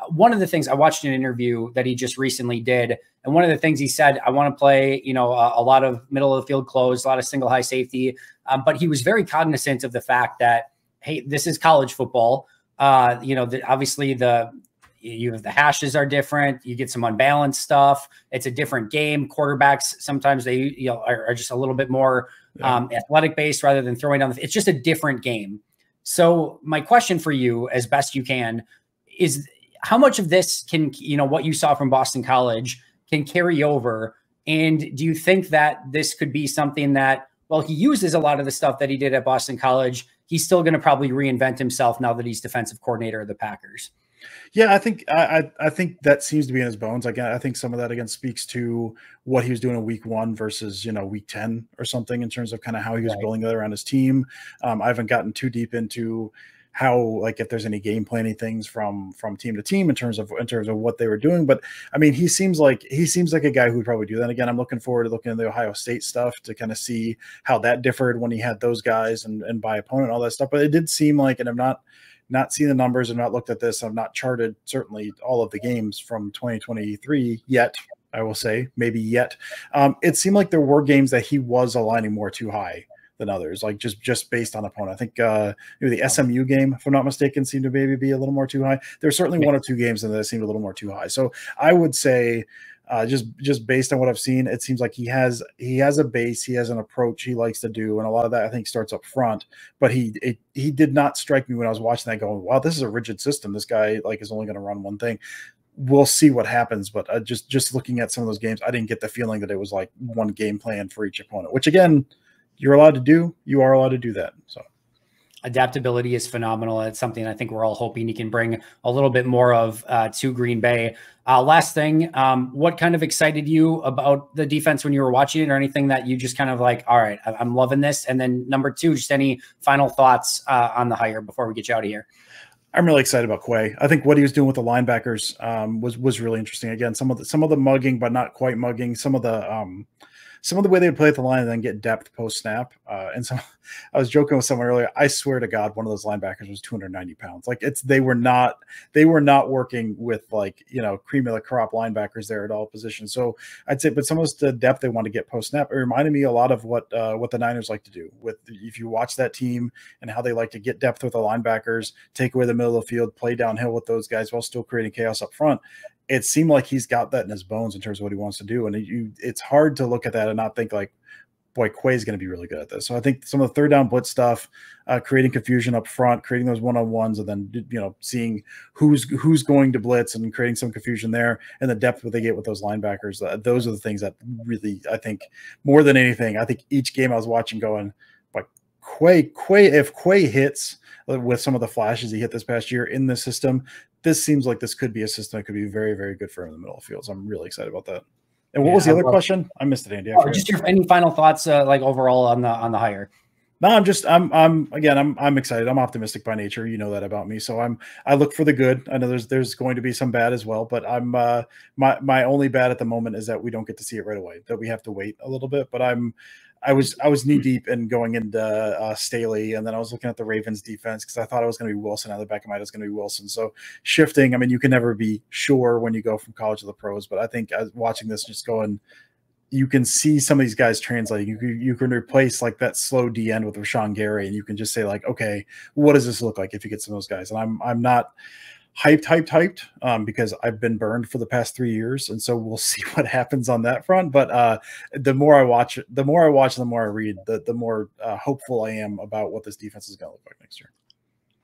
one of the things I watched in an interview that he just recently did, and one of the things he said, I want to play, you know, a lot of middle of the field close, a lot of single high safety, but he was very cognizant of the fact that, hey, this is college football. You know, obviously you have the hashes are different. You get some unbalanced stuff. It's a different game. Quarterbacks, sometimes they are just a little bit more athletic based rather than throwing down. It's just a different game. So my question for you, as best you can, is how much of this can, what you saw from Boston College can carry over? And do you think that this could be something that, well, he uses a lot of the stuff that he did at Boston College, he's still going to probably reinvent himself now that he's defensive coordinator of the Packers? Yeah, I think that seems to be in his bones. Again, I think some of that again speaks to what he was doing in week 1 versus week 10 or something in terms of kind of how he was building it around his team. I haven't gotten too deep into how, like, if there's any game planning things from team to team in terms of what they were doing, but I mean, he seems like a guy who would probably do that. Again, I'm looking forward to looking at the Ohio State stuff to kind of see how that differed when he had those guys and by opponent, all that stuff. But it did seem like, and I'm not seen the numbers and not looked at this, I've not charted certainly all of the games from 2023 yet. I will say maybe yet. It seemed like there were games that he was aligning more too high than others, like just based on opponent. I think maybe the SMU game, if I'm not mistaken, seemed to maybe be a little more too high. There's certainly one or two games that seemed a little more too high. So I would say just based on what I've seen, it seems like he has a base, he has an approach he likes to do, and a lot of that I think starts up front. But he did not strike me when I was watching that going, wow, this is a rigid system. This guy is only going to run one thing. We'll see what happens, but just looking at some of those games, I didn't get the feeling that it was like one game plan for each opponent, which again, you are allowed to do that. So adaptability is phenomenal. It's something I think we're all hoping he can bring a little bit more of to Green Bay. Last thing, what kind of excited you about the defense when you were watching it, or anything that you just kind of like, all right, I'm loving this? And then number 2, just any final thoughts on the hire before we get you out of here? I'm really excited about Quay. I think what he was doing with the linebackers was really interesting. Again, some of the mugging, but not quite mugging, some of the way they would play at the line and then get depth post snap. And so I was joking with someone earlier, I swear to God, one of those linebackers was 290 pounds. Like they were not working with cream of the crop linebackers there at all positions. So I'd say, but some of the depth they want to get post snap, it reminded me a lot of what the Niners like to do with, if you watch that team and how they like to get depth with the linebackers, take away the middle of the field, play downhill with those guys while still creating chaos up front. It seemed like he's got that in his bones in terms of what he wants to do. And it's hard to look at that and not think like, boy, Quay's going to be really good at this. So I think some of the third down blitz stuff, creating confusion up front, creating those one-on-ones, and then, seeing who's going to blitz and creating some confusion there, and the depth that they get with those linebackers. Those are the things that really, I think, more than anything, I think each game I was watching going, Quay, if Quay hits with some of the flashes he hit this past year in this system, this seems like this could be a system that could be very, very good for him in the middle of the field. So I'm really excited about that. And what was the other question? I missed it, Andy. Just any final thoughts, overall on the hire? No, I'm excited. I'm optimistic by nature. You know that about me. So I look for the good. I know there's going to be some bad as well, but I'm my only bad at the moment is that we don't get to see it right away, that we have to wait a little bit. But I was knee deep in going into Staley, and then I was looking at the Ravens defense because I thought it was going to be Wilson. Out of the back of my head, it's going to be Wilson. So shifting, I mean, you can never be sure when you go from college to the pros, but I think watching this, just going, you can see some of these guys translating. You can replace like that slow D end with Rashawn Gary, and you can just say like, okay, what does this look like if you get some of those guys? And I'm not hyped because I've been burned for the past 3 years, and so we'll see what happens on that front. But the more I read, the more hopeful I am about what this defense is going to look like next year.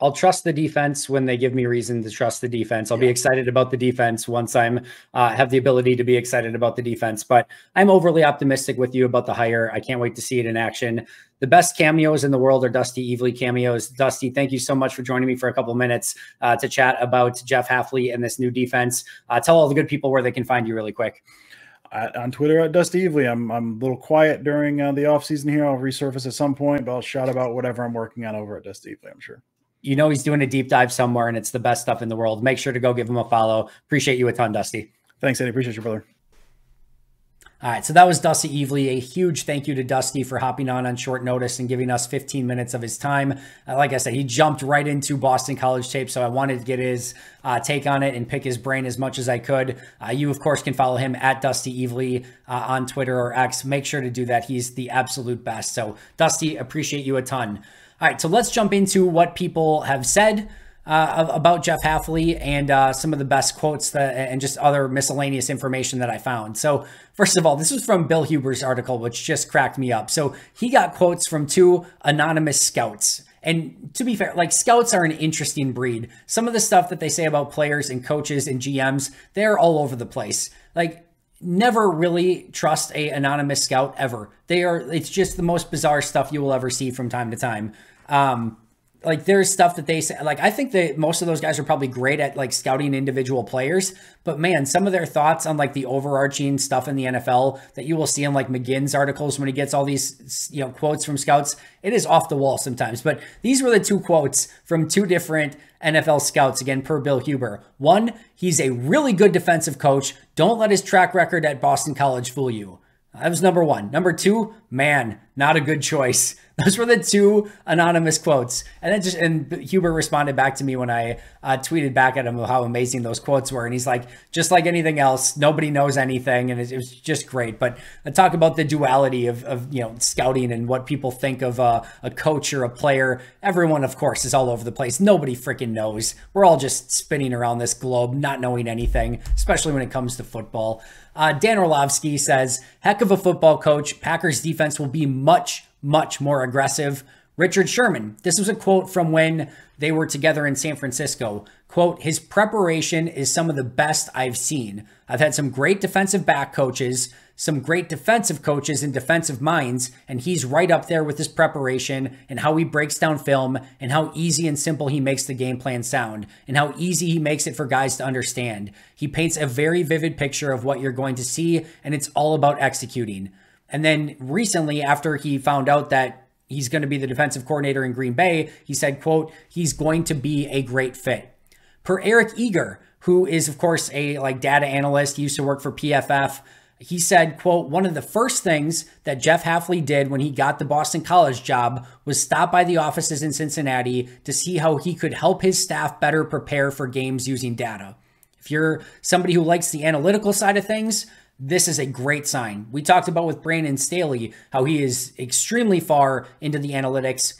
I'll trust the defense when they give me reason to trust the defense. I'll be excited about the defense once I'm have the ability to be excited about the defense. But I'm overly optimistic with you about the hire. I can't wait to see it in action. The best cameos in the world are Dusty Evely cameos. Dusty, thank you so much for joining me for a couple of minutes to chat about Jeff Hafley and this new defense. Tell all the good people where they can find you really quick. On Twitter at Dusty Evely. I'm a little quiet during the off season here. I'll resurface at some point, but I'll shout about whatever I'm working on over at Dusty Evely, I'm sure. You know he's doing a deep dive somewhere, and it's the best stuff in the world. Make sure to go give him a follow. Appreciate you a ton, Dusty. Thanks, Andy. Appreciate you, brother. All right, so that was Dusty Evely. A huge thank you to Dusty for hopping on short notice and giving us 15 minutes of his time. Like I said, he jumped right into Boston College tape, so I wanted to get his take on it and pick his brain as much as I could. You, of course, can follow him at Dusty Evely on Twitter or X. Make sure to do that. He's the absolute best. So, Dusty, appreciate you a ton. All right, so let's jump into what people have said about Jeff Hafley and some of the best quotes and just other miscellaneous information that I found. So first of all, this was from Bill Huber's article, which just cracked me up. So he got quotes from two anonymous scouts. And to be fair, like, scouts are an interesting breed. Some of the stuff that they say about players and coaches and GMs, they're all over the place. Like, never really trust a anonymous scout ever. It's just the most bizarre stuff you will ever see from time to time. Like, there's stuff that they say, like, I think that most of those guys are probably great at like scouting individual players, but man, some of their thoughts on like the overarching stuff in the NFL that you will see in like McGinn's articles when he gets all these, you know, quotes from scouts, it is off the wall sometimes. But these were the two quotes from two different NFL scouts, again, per Bill Huber. One, he's a really good defensive coach. Don't let his track record at Boston College fool you. That was number one. Number two, man, not a good choice. Those were the two anonymous quotes. And Huber responded back to me when I tweeted back at him how amazing those quotes were. And he's like, just like anything else, nobody knows anything. And it was just great. But I talk about the duality of you know, scouting and what people think of a coach or a player. Everyone, of course, is all over the place. Nobody freaking knows. We're all just spinning around this globe, not knowing anything, especially when it comes to football. Dan Orlovsky says, heck of a football coach. Packers defense will be much, much more aggressive. Richard Sherman, this was a quote from when they were together in San Francisco. Quote, his preparation is some of the best I've seen. I've had some great defensive back coaches, some great defensive coaches and defensive minds, and he's right up there with his preparation and how he breaks down film and how easy and simple he makes the game plan sound and how easy he makes it for guys to understand. He paints a very vivid picture of what you're going to see, and it's all about executing. And then recently, after he found out that he's going to be the defensive coordinator in Green Bay, he said, quote, he's going to be a great fit. Per Eric Eager, who is, of course, a like data analyst, he used to work for PFF, he said, quote, one of the first things that Jeff Hafley did when he got the Boston College job was stop by the offices in Cincinnati to see how he could help his staff better prepare for games using data. If you're somebody who likes the analytical side of things, this is a great sign. We talked about with Brandon Staley how he is extremely far into the analytics.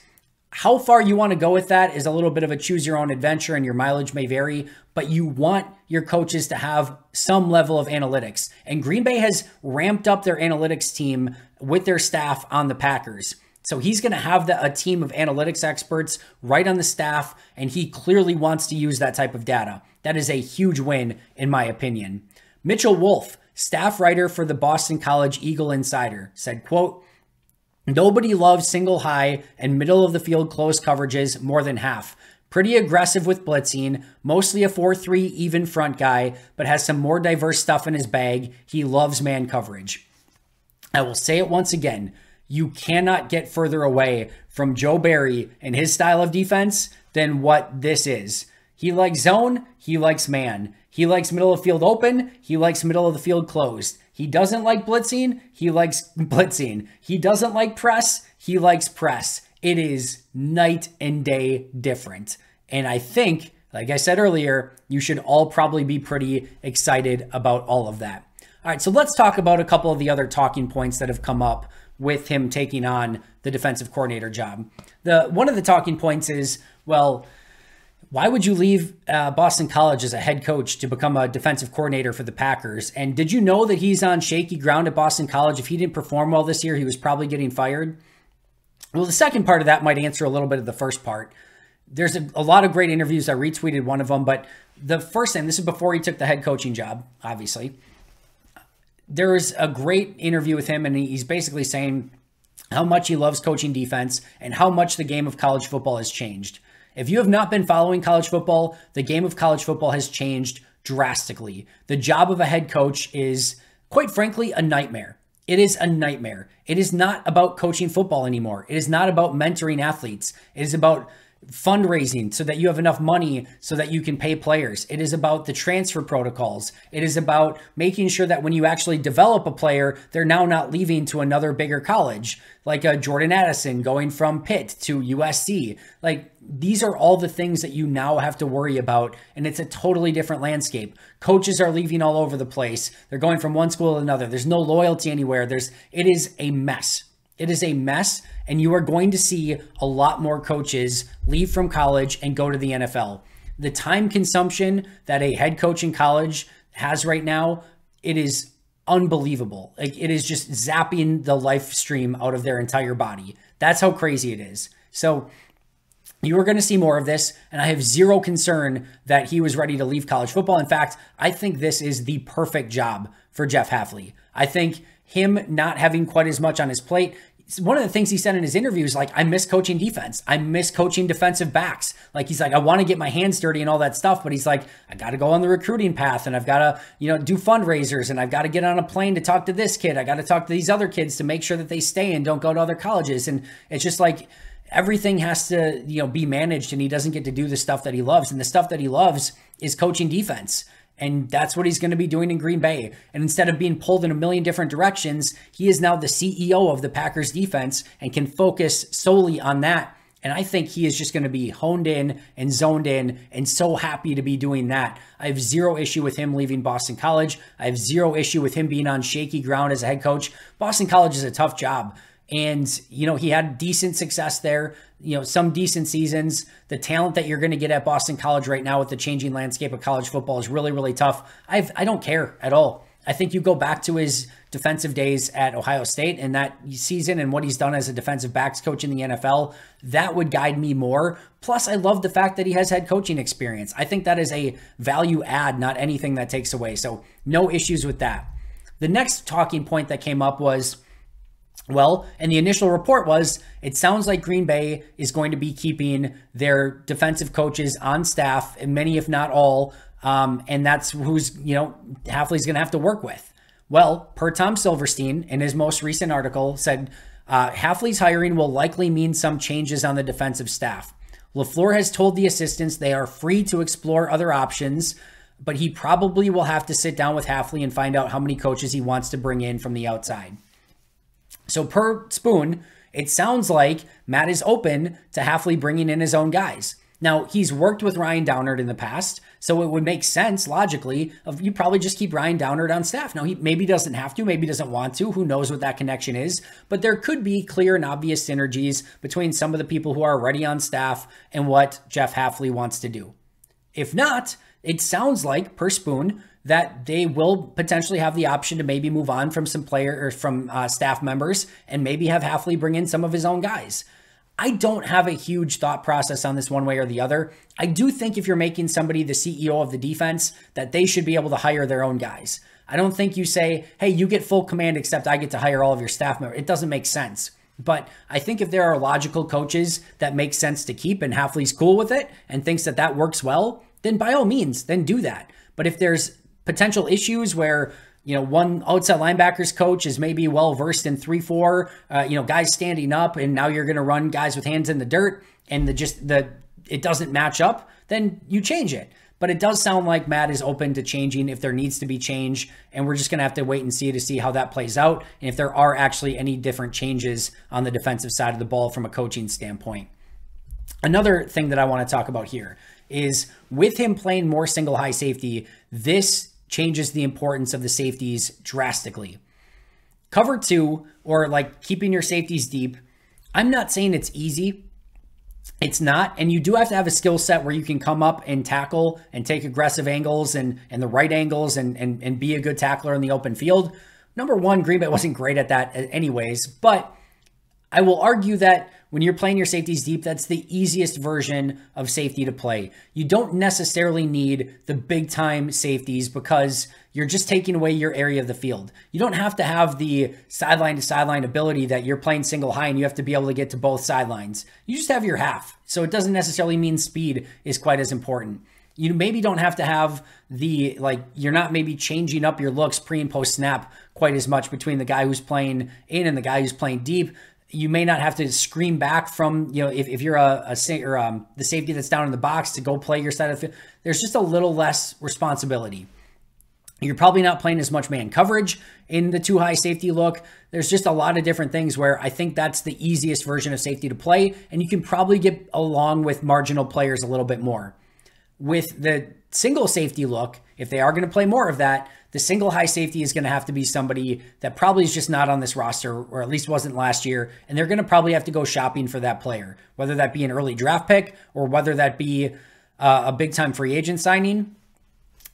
How far you want to go with that is a little bit of a choose your own adventure, and your mileage may vary, but you want your coaches to have some level of analytics. And Green Bay has ramped up their analytics team with their staff on the Packers. So he's going to have a team of analytics experts right on the staff, and he clearly wants to use that type of data. That is a huge win, in my opinion. Mitchell Wolf, staff writer for the Boston College Eagle Insider, said, quote, nobody loves single high and middle of the field close coverages more than half. Pretty aggressive with blitzing, mostly a 4-3 even front guy, but has some more diverse stuff in his bag. He loves man coverage. I will say it once again. you cannot get further away from Joe Barry and his style of defense than what this is. He likes zone. He likes man. He likes middle of field open. He likes middle of the field closed. He doesn't like blitzing. He likes blitzing. He doesn't like press. He likes press. It is night and day different. And I think, like I said earlier, you should all probably be pretty excited about all of that. All right, so let's talk about a couple of the other talking points that have come up with him taking on the defensive coordinator job. One of the talking points is, well, why would you leave Boston College as a head coach to become a defensive coordinator for the Packers? And did you know that he's on shaky ground at Boston College? If he didn't perform well this year, he was probably getting fired. Well, the second part of that might answer a little bit of the first part. There's a lot of great interviews. I retweeted one of them, but the first thing, this is before he took the head coaching job, obviously. There is a great interview with him, and he's basically saying how much he loves coaching defense and how much the game of college football has changed. If you have not been following college football, the game of college football has changed drastically. The job of a head coach is, quite frankly, a nightmare. It is a nightmare. It is not about coaching football anymore. It is not about mentoring athletes. It is about fundraising so that you have enough money so that you can pay players. It is about the transfer protocols. It is about making sure that when you actually develop a player, they're now not leaving to another bigger college, like a Jordan Addison going from Pitt to USC. Like, these are all the things that you now have to worry about, and it's a totally different landscape. Coaches are leaving all over the place. They're going from one school to another. There's no loyalty anywhere. It is a mess. It is a mess, and you are going to see a lot more coaches leave from college and go to the NFL. The time consumption that a head coach in college has right now, it is unbelievable. Like, it is just zapping the life stream out of their entire body. That's how crazy it is. So you are going to see more of this, and I have zero concern that he was ready to leave college football. In fact, I think this is the perfect job for Jeff Hafley. I think him not having quite as much on his plate. One of the things he said in his interview is like, I miss coaching defense. I miss coaching defensive backs. Like, he's like, I want to get my hands dirty and all that stuff. But he's like, I got to go on the recruiting path, and I've got to, do fundraisers, and I've got to get on a plane to talk to this kid. I got to talk to these other kids to make sure that they stay and don't go to other colleges. And it's just like, everything has to, be managed, and he doesn't get to do the stuff that he loves. And the stuff that he loves is coaching defense. And that's what he's going to be doing in Green Bay. And instead of being pulled in a million different directions, he is now the CEO of the Packers defense and can focus solely on that. And I think he is just going to be honed in and zoned in and so happy to be doing that. I have zero issue with him leaving Boston College. I have zero issue with him being on shaky ground as a head coach. Boston College is a tough job. And, he had decent success there, some decent seasons. The talent that you're going to get at Boston College right now with the changing landscape of college football is really, really tough. I don't care at all. I think you go back to his defensive days at Ohio State and that season and what he's done as a defensive backs coach in the NFL, that would guide me more. Plus, I love the fact that he has head coaching experience. I think that is a value add, not anything that takes away. So no issues with that. The next talking point that came up was, well, and the initial report was, it sounds like Green Bay is going to be keeping their defensive coaches on staff, and many, if not all, and that's who's, Hafley's going to have to work with. Well, per Tom Silverstein, in his most recent article, said, Hafley's hiring will likely mean some changes on the defensive staff. LaFleur has told the assistants they are free to explore other options, but he probably will have to sit down with Hafley and find out how many coaches he wants to bring in from the outside. So per Spoon, it sounds like Matt is open to Hafley bringing in his own guys. Now, he's worked with Ryan Downard in the past, so it would make sense, logically, of you probably just keep Ryan Downard on staff. Now, he maybe doesn't have to, maybe doesn't want to. Who knows what that connection is? But there could be clear and obvious synergies between some of the people who are already on staff and what Jeff Hafley wants to do. If not, it sounds like, per Spoon, that they will potentially have the option to maybe move on from some player or from staff members and maybe have Hafley bring in some of his own guys. I don't have a huge thought process on this one way or the other. I do think if you're making somebody the CEO of the defense, that they should be able to hire their own guys. I don't think you say, hey, you get full command, except I get to hire all of your staff members. It doesn't make sense. But I think if there are logical coaches that make sense to keep and Hafley's cool with it and thinks that that works well, then by all means, then do that. But if there's potential issues where You know, one outside linebackers coach is maybe well versed in 3-4, you know, guys standing up, and now you're going to run guys with hands in the dirt, and it doesn't match up, then you change it. But it does sound like Matt is open to changing if there needs to be change, and we're just going to have to wait and see how that plays out, and if there are actually any different changes on the defensive side of the ball from a coaching standpoint. Another thing that I want to talk about here is with him playing more single high safety, this changes the importance of the safeties drastically. Cover two, or like keeping your safeties deep, I'm not saying it's easy. It's not, and you do have to have a skill set where you can come up and tackle and take aggressive angles and the right angles and be a good tackler in the open field. Number one, Green Bay wasn't great at that anyways, but I will argue that when you're playing your safeties deep, that's the easiest version of safety to play. You don't necessarily need the big-time safeties because you're just taking away your area of the field. You don't have to have the sideline-to-sideline ability that you're playing single high and you have to be able to get to both sidelines. You just have your half, so it doesn't necessarily mean speed is quite as important. You maybe don't have to have the, like, you're not maybe changing up your looks pre- and post-snap quite as much between the guy who's playing in and the guy who's playing deep. You may not have to scream back from, you know, if you're the safety that's down in the box to go play your side of the field. There's just a little less responsibility. You're probably not playing as much man coverage in the too high safety look. There's just a lot of different things where I think that's the easiest version of safety to play, and you can probably get along with marginal players a little bit more. With the single safety look, if they are going to play more of that, the single high safety is going to have to be somebody that probably is just not on this roster, or at least wasn't last year, and they're going to probably have to go shopping for that player, whether that be an early draft pick or whether that be a big-time free agent signing.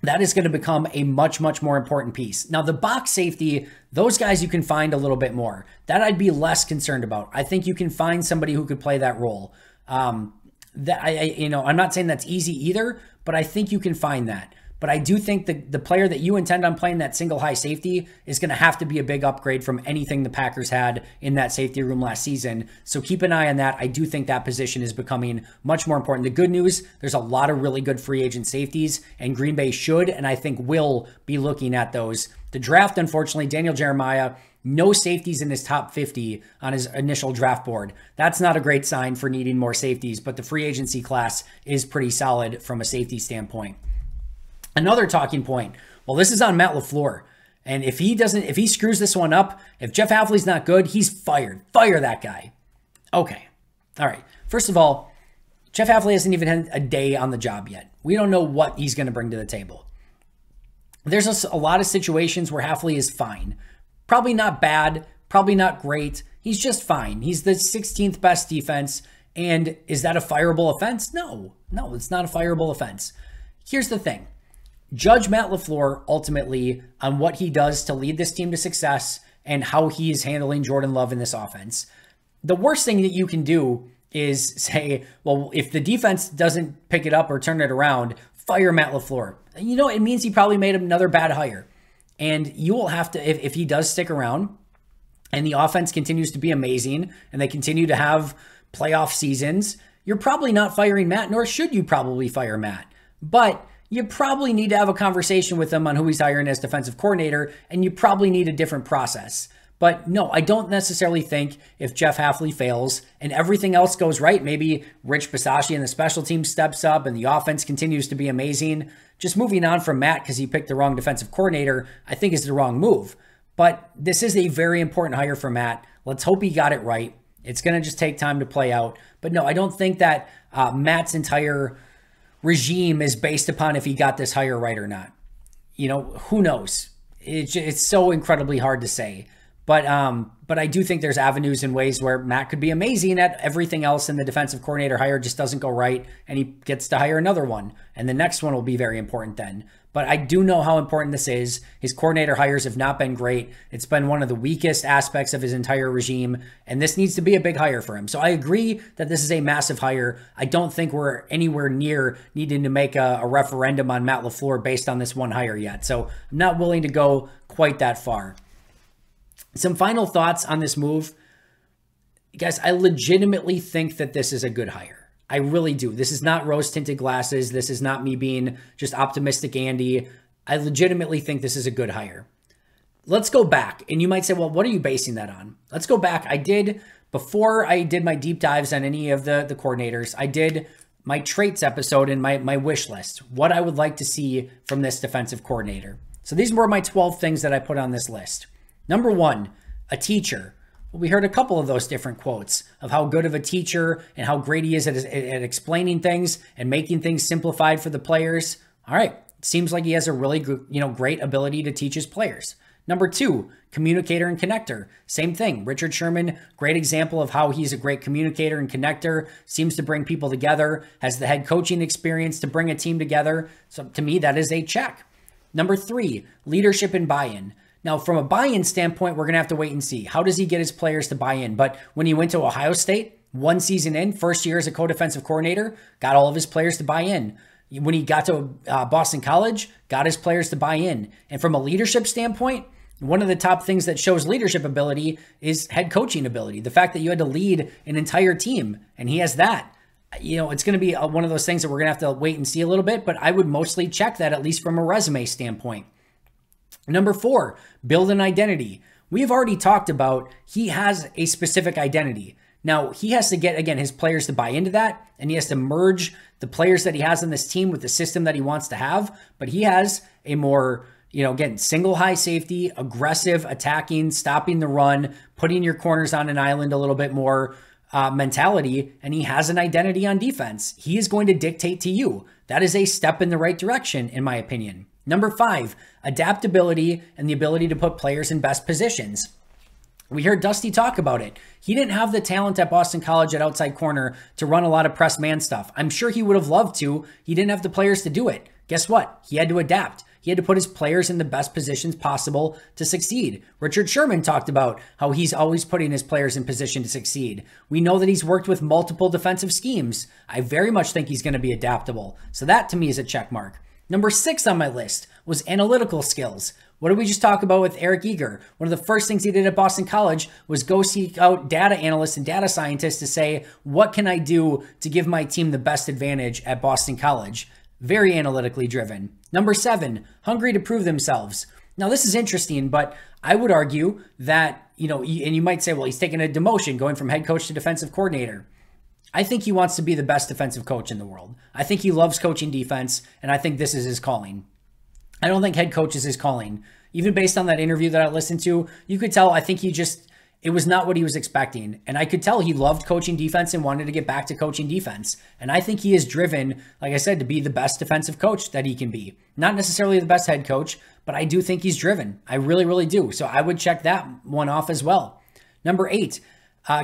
That is going to become a much, much more important piece. Now, the box safety, those guys you can find a little bit more. That I'd be less concerned about. I think you can find somebody who could play that role. You know, I'm not saying that's easy either, but I think you can find that. But I do think that the player that you intend on playing that single high safety is going to have to be a big upgrade from anything the Packers had in that safety room last season. So keep an eye on that. I do think that position is becoming much more important. The good news, there's a lot of really good free agent safeties, and Green Bay should, and I think will, be looking at those. The draft, unfortunately, Daniel Jeremiah, no safeties in his top 50 on his initial draft board. That's not a great sign for needing more safeties, but the free agency class is pretty solid from a safety standpoint. Another talking point, well, this is on Matt LaFleur. And if he screws this one up, if Jeff Hafley's not good, he's fired. Fire that guy. Okay. All right. First of all, Jeff Hafley hasn't even had a day on the job yet. We don't know what he's going to bring to the table. There's a lot of situations where Hafley is fine. Probably not bad. Probably not great. He's just fine. He's the 16th best defense. And is that a fireable offense? No, it's not a fireable offense. Here's the thing. Judge Matt LaFleur ultimately on what he does to lead this team to success and how he is handling Jordan Love in this offense. The worst thing that you can do is say, well, if the defense doesn't pick it up or turn it around, fire Matt LaFleur. You know, it means he probably made another bad hire. And you will have to, if he does stick around and the offense continues to be amazing and they continue to have playoff seasons, you're probably not firing Matt, nor should you probably fire Matt. But you probably need to have a conversation with him on who he's hiring as defensive coordinator, and you probably need a different process. But no, I don't necessarily think if Jeff Hafley fails and everything else goes right, maybe Rich Bisaccia and the special team steps up and the offense continues to be amazing. Just moving on from Matt because he picked the wrong defensive coordinator, I think is the wrong move. But this is a very important hire for Matt. Let's hope he got it right. It's going to just take time to play out. But no, I don't think that Matt's entire regime is based upon if he got this hire right or not. You know, who knows? It's so incredibly hard to say. But I do think there's avenues and ways where Matt could be amazing at everything else and the defensive coordinator hire just doesn't go right and he gets to hire another one. And the next one will be very important then. But I do know how important this is. His coordinator hires have not been great. It's been one of the weakest aspects of his entire regime, and this needs to be a big hire for him. So I agree that this is a massive hire. I don't think we're anywhere near needing to make a referendum on Matt LaFleur based on this one hire yet. So I'm not willing to go quite that far. Some final thoughts on this move. Guys, I legitimately think that this is a good hire. I really do. This is not rose-tinted glasses. This is not me being just optimistic Andy. I legitimately think this is a good hire. let's go back. And you might say, well, what are you basing that on? Let's go back. I did, before I did my deep dives on any of the coordinators, I did my traits episode and my wish list, what I would like to see from this defensive coordinator. So these were my 12 things that I put on this list. Number one, a teacher. Well, we heard a couple of those different quotes of how good of a teacher and how great he is at explaining things and making things simplified for the players. All right. Seems like he has a really good, great ability to teach his players. Number two, communicator and connector. Same thing. Richard Sherman, great example of how he's a great communicator and connector, seems to bring people together, has the head coaching experience to bring a team together. So to me, that is a check. Number three, leadership and buy-in. Now, from a buy-in standpoint, we're going to have to wait and see. How does he get his players to buy in? But when he went to Ohio State, one season in, first year as a co-defensive coordinator, got all of his players to buy in. When he got to Boston College, got his players to buy in. And from a leadership standpoint, one of the top things that shows leadership ability is head coaching ability. The fact that you had to lead an entire team, and he has that. You know, it's going to be one of those things that we're going to have to wait and see a little bit, but I would mostly check that, at least from a resume standpoint. Number four, build an identity. We've already talked about he has a specific identity. Now, he has to get, again, his players to buy into that, and he has to merge the players that he has on this team with the system that he wants to have, but he has a more, again, single high safety, aggressive, attacking, stopping the run, putting your corners on an island a little bit more mentality, and he has an identity on defense. He is going to dictate to you. That is a step in the right direction, in my opinion. Number five, adaptability and the ability to put players in best positions. We heard Dusty talk about it. He didn't have the talent at Boston College at outside corner to run a lot of press man stuff. I'm sure he would have loved to. He didn't have the players to do it. Guess what? He had to adapt. He had to put his players in the best positions possible to succeed. Richard Sherman talked about how he's always putting his players in position to succeed. We know that he's worked with multiple defensive schemes. I very much think he's going to be adaptable. So that to me is a check mark. Number six on my list was analytical skills. What did we just talk about with Eric Eager? One of the first things he did at Boston College was go seek out data analysts and data scientists to say, what can I do to give my team the best advantage at Boston College? Very analytically driven. Number seven, hungry to prove themselves. Now, this is interesting, but I would argue that, and you might say, well, he's taking a demotion going from head coach to defensive coordinator. I think he wants to be the best defensive coach in the world. I think he loves coaching defense, and I think this is his calling. I don't think head coach is his calling. Even based on that interview that I listened to, you could tell I think he just, it was not what he was expecting. And I could tell he loved coaching defense and wanted to get back to coaching defense. And I think he is driven, like I said, to be the best defensive coach that he can be. Not necessarily the best head coach, but I do think he's driven. I really, really do. So I would check that one off as well. Number eight,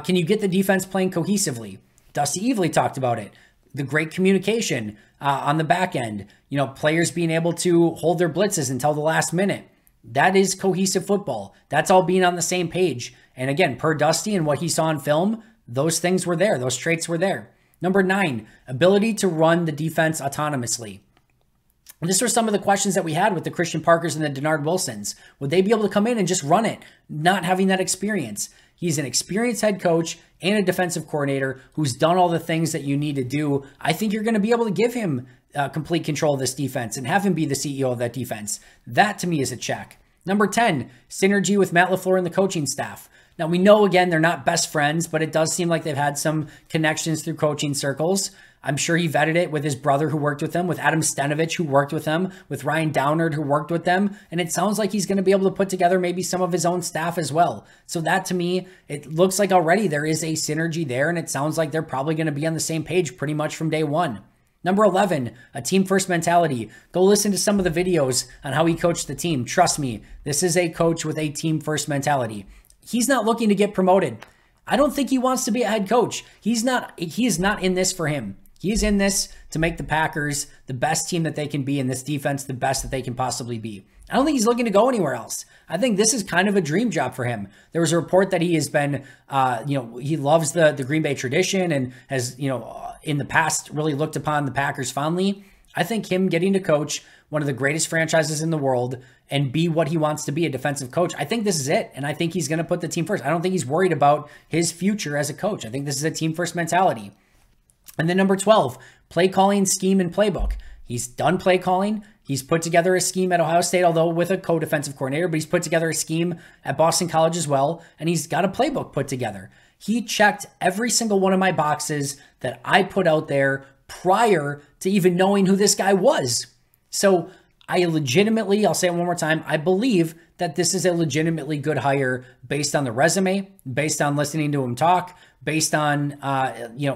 can you get the defense playing cohesively? Dusty Evely talked about it. The great communication on the back end. Players being able to hold their blitzes until the last minute. That is cohesive football. That's all being on the same page. And again, per Dusty and what he saw in film, those things were there. Those traits were there. Number nine, ability to run the defense autonomously. And this were some of the questions that we had with the Christian Parkers and the Denard Wilsons. Would they be able to come in and just run it, not having that experience? He's an experienced head coach and a defensive coordinator who's done all the things that you need to do. I think you're going to be able to give him complete control of this defense and have him be the CEO of that defense. That, to me, is a check. Number 10, synergy with Matt LaFleur and the coaching staff. Now, we know, again, they're not best friends, but it does seem like they've had some connections through coaching circles. I'm sure he vetted it with his brother who worked with him, with Adam Stenovich who worked with him, with Ryan Downard who worked with them. And it sounds like he's going to be able to put together maybe some of his own staff as well. So that to me, it looks like already there is a synergy there. And it sounds like they're probably going to be on the same page pretty much from day one. Number 11, a team first mentality. Go listen to some of the videos on how he coached the team. Trust me, this is a coach with a team first mentality. He's not looking to get promoted. I don't think he wants to be a head coach. He is not in this for him. He's in this to make the Packers the best team that they can be and this defense the best that they can possibly be. I don't think he's looking to go anywhere else. I think this is kind of a dream job for him. There was a report that he has been, he loves the Green Bay tradition and has, in the past really looked upon the Packers fondly. I think him getting to coach one of the greatest franchises in the world and be what he wants to be, a defensive coach, I think this is it. And I think he's going to put the team first. I don't think he's worried about his future as a coach. I think this is a team first mentality. And then number 12, play calling, scheme, and playbook. He's done play calling. He's put together a scheme at Ohio State, although with a co-defensive coordinator, but he's put together a scheme at Boston College as well, and he's got a playbook put together. He checked every single one of my boxes that I put out there prior to even knowing who this guy was. So I legitimately, I'll say it one more time, I believe that this is a legitimately good hire based on the resume, based on listening to him talk, based on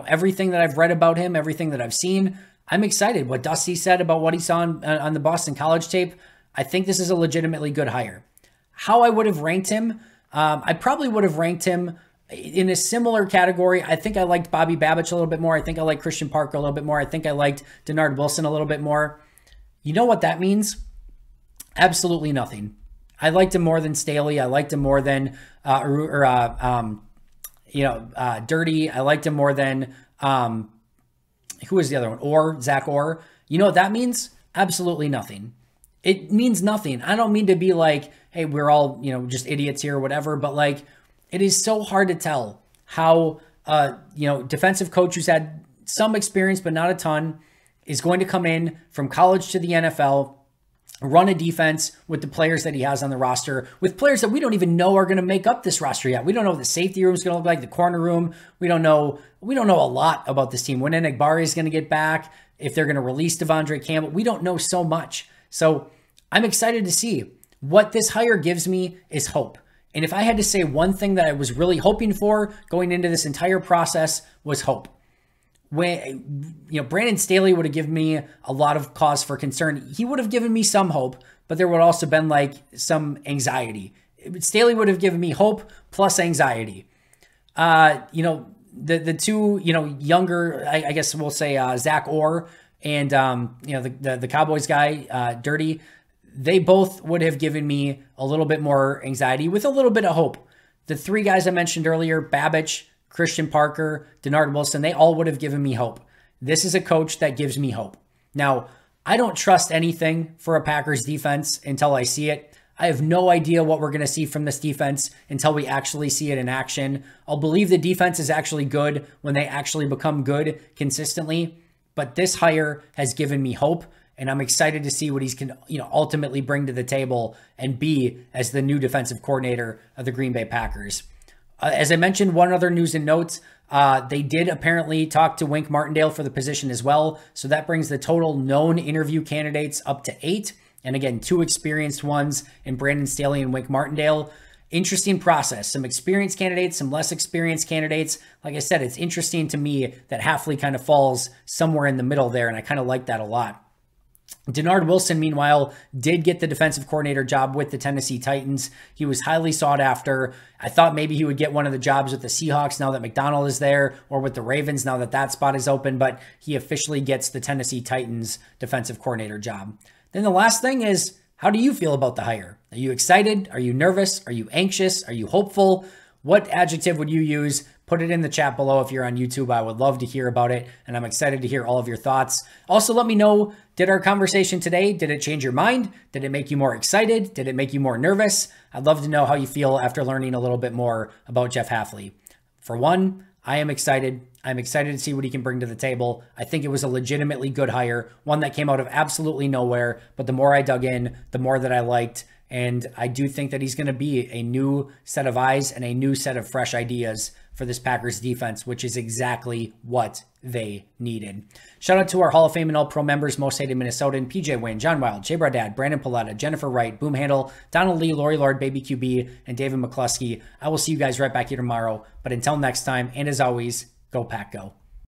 everything that I've read about him, everything that I've seen. I'm excited. What Dusty said about what he saw on the Boston College tape, I think this is a legitimately good hire. How I would have ranked him, I probably would have ranked him in a similar category. I think I liked Bobby Babich a little bit more. I think I liked Christian Parker a little bit more. I think I liked Denard Wilson a little bit more. You know what that means? Absolutely nothing. I liked him more than Staley. I liked him more than Dirty. I liked him more than who was the other one? Zach Orr. You know what that means? Absolutely nothing. It means nothing. I don't mean to be like, hey, we're all just idiots here or whatever, but like it is so hard to tell how defensive coach who's had some experience but not a ton is going to come in from college to the NFL, run a defense with the players that he has on the roster, with players that we don't even know are going to make up this roster yet. We don't know what the safety room is going to look like, the corner room. We don't know a lot about this team. When Enagbari is going to get back, if they're going to release Devondre Campbell, we don't know so much. So I'm excited to see. What this hire gives me is hope. And if I had to say one thing that I was really hoping for going into this entire process was hope. When Brandon Staley would have given me a lot of cause for concern. He would have given me some hope, but there would also been like some anxiety. Staley would have given me hope plus anxiety. The two younger, I guess we'll say Zach Orr and the Cowboys guy Dirty. They both would have given me a little bit more anxiety with a little bit of hope. The three guys I mentioned earlier, Babich, Christian Parker, Denard Wilson, they all would have given me hope. This is a coach that gives me hope. Now, I don't trust anything for a Packers defense until I see it. I have no idea what we're going to see from this defense until we actually see it in action. I'll believe the defense is actually good when they actually become good consistently, but this hire has given me hope, and I'm excited to see what he's can ultimately bring to the table and be as the new defensive coordinator of the Green Bay Packers. As I mentioned, one other news and notes, they did apparently talk to Wink Martindale for the position as well. So that brings the total known interview candidates up to 8. And again, 2 experienced ones in Brandon Staley and Wink Martindale. Interesting process. Some experienced candidates, some less experienced candidates. Like I said, it's interesting to me that Hafley kind of falls somewhere in the middle there. And I kind of like that a lot. Denard Wilson, meanwhile, did get the defensive coordinator job with the Tennessee Titans. He was highly sought after. I thought maybe he would get one of the jobs with the Seahawks now that McDonnell is there, or with the Ravens now that that spot is open, but he officially gets the Tennessee Titans defensive coordinator job. Then the last thing is, how do you feel about the hire? Are you excited? Are you nervous? Are you anxious? Are you hopeful? What adjective would you use? Put it in the chat below if you're on YouTube. I would love to hear about it, and I'm excited to hear all of your thoughts. Also, let me know, did our conversation today, did it change your mind? Did it make you more excited? Did it make you more nervous? I'd love to know how you feel after learning a little bit more about Jeff Hafley. For one, I am excited. I'm excited to see what he can bring to the table. I think it was a legitimately good hire, one that came out of absolutely nowhere, but the more I dug in, the more that I liked. And I do think that he's going to be a new set of eyes and a new set of fresh ideas for this Packers defense, which is exactly what they needed. Shout out to our Hall of Fame and All-Pro members, Most Hated Minnesotan, PJ Wynn, John Wild, Jay Bradad, Brandon Paletta, Jennifer Wright, Boom Handle, Donald Lee, Lori Lord, Baby QB, and David McCluskey. I will see you guys right back here tomorrow. But until next time, and as always, go Pack Go.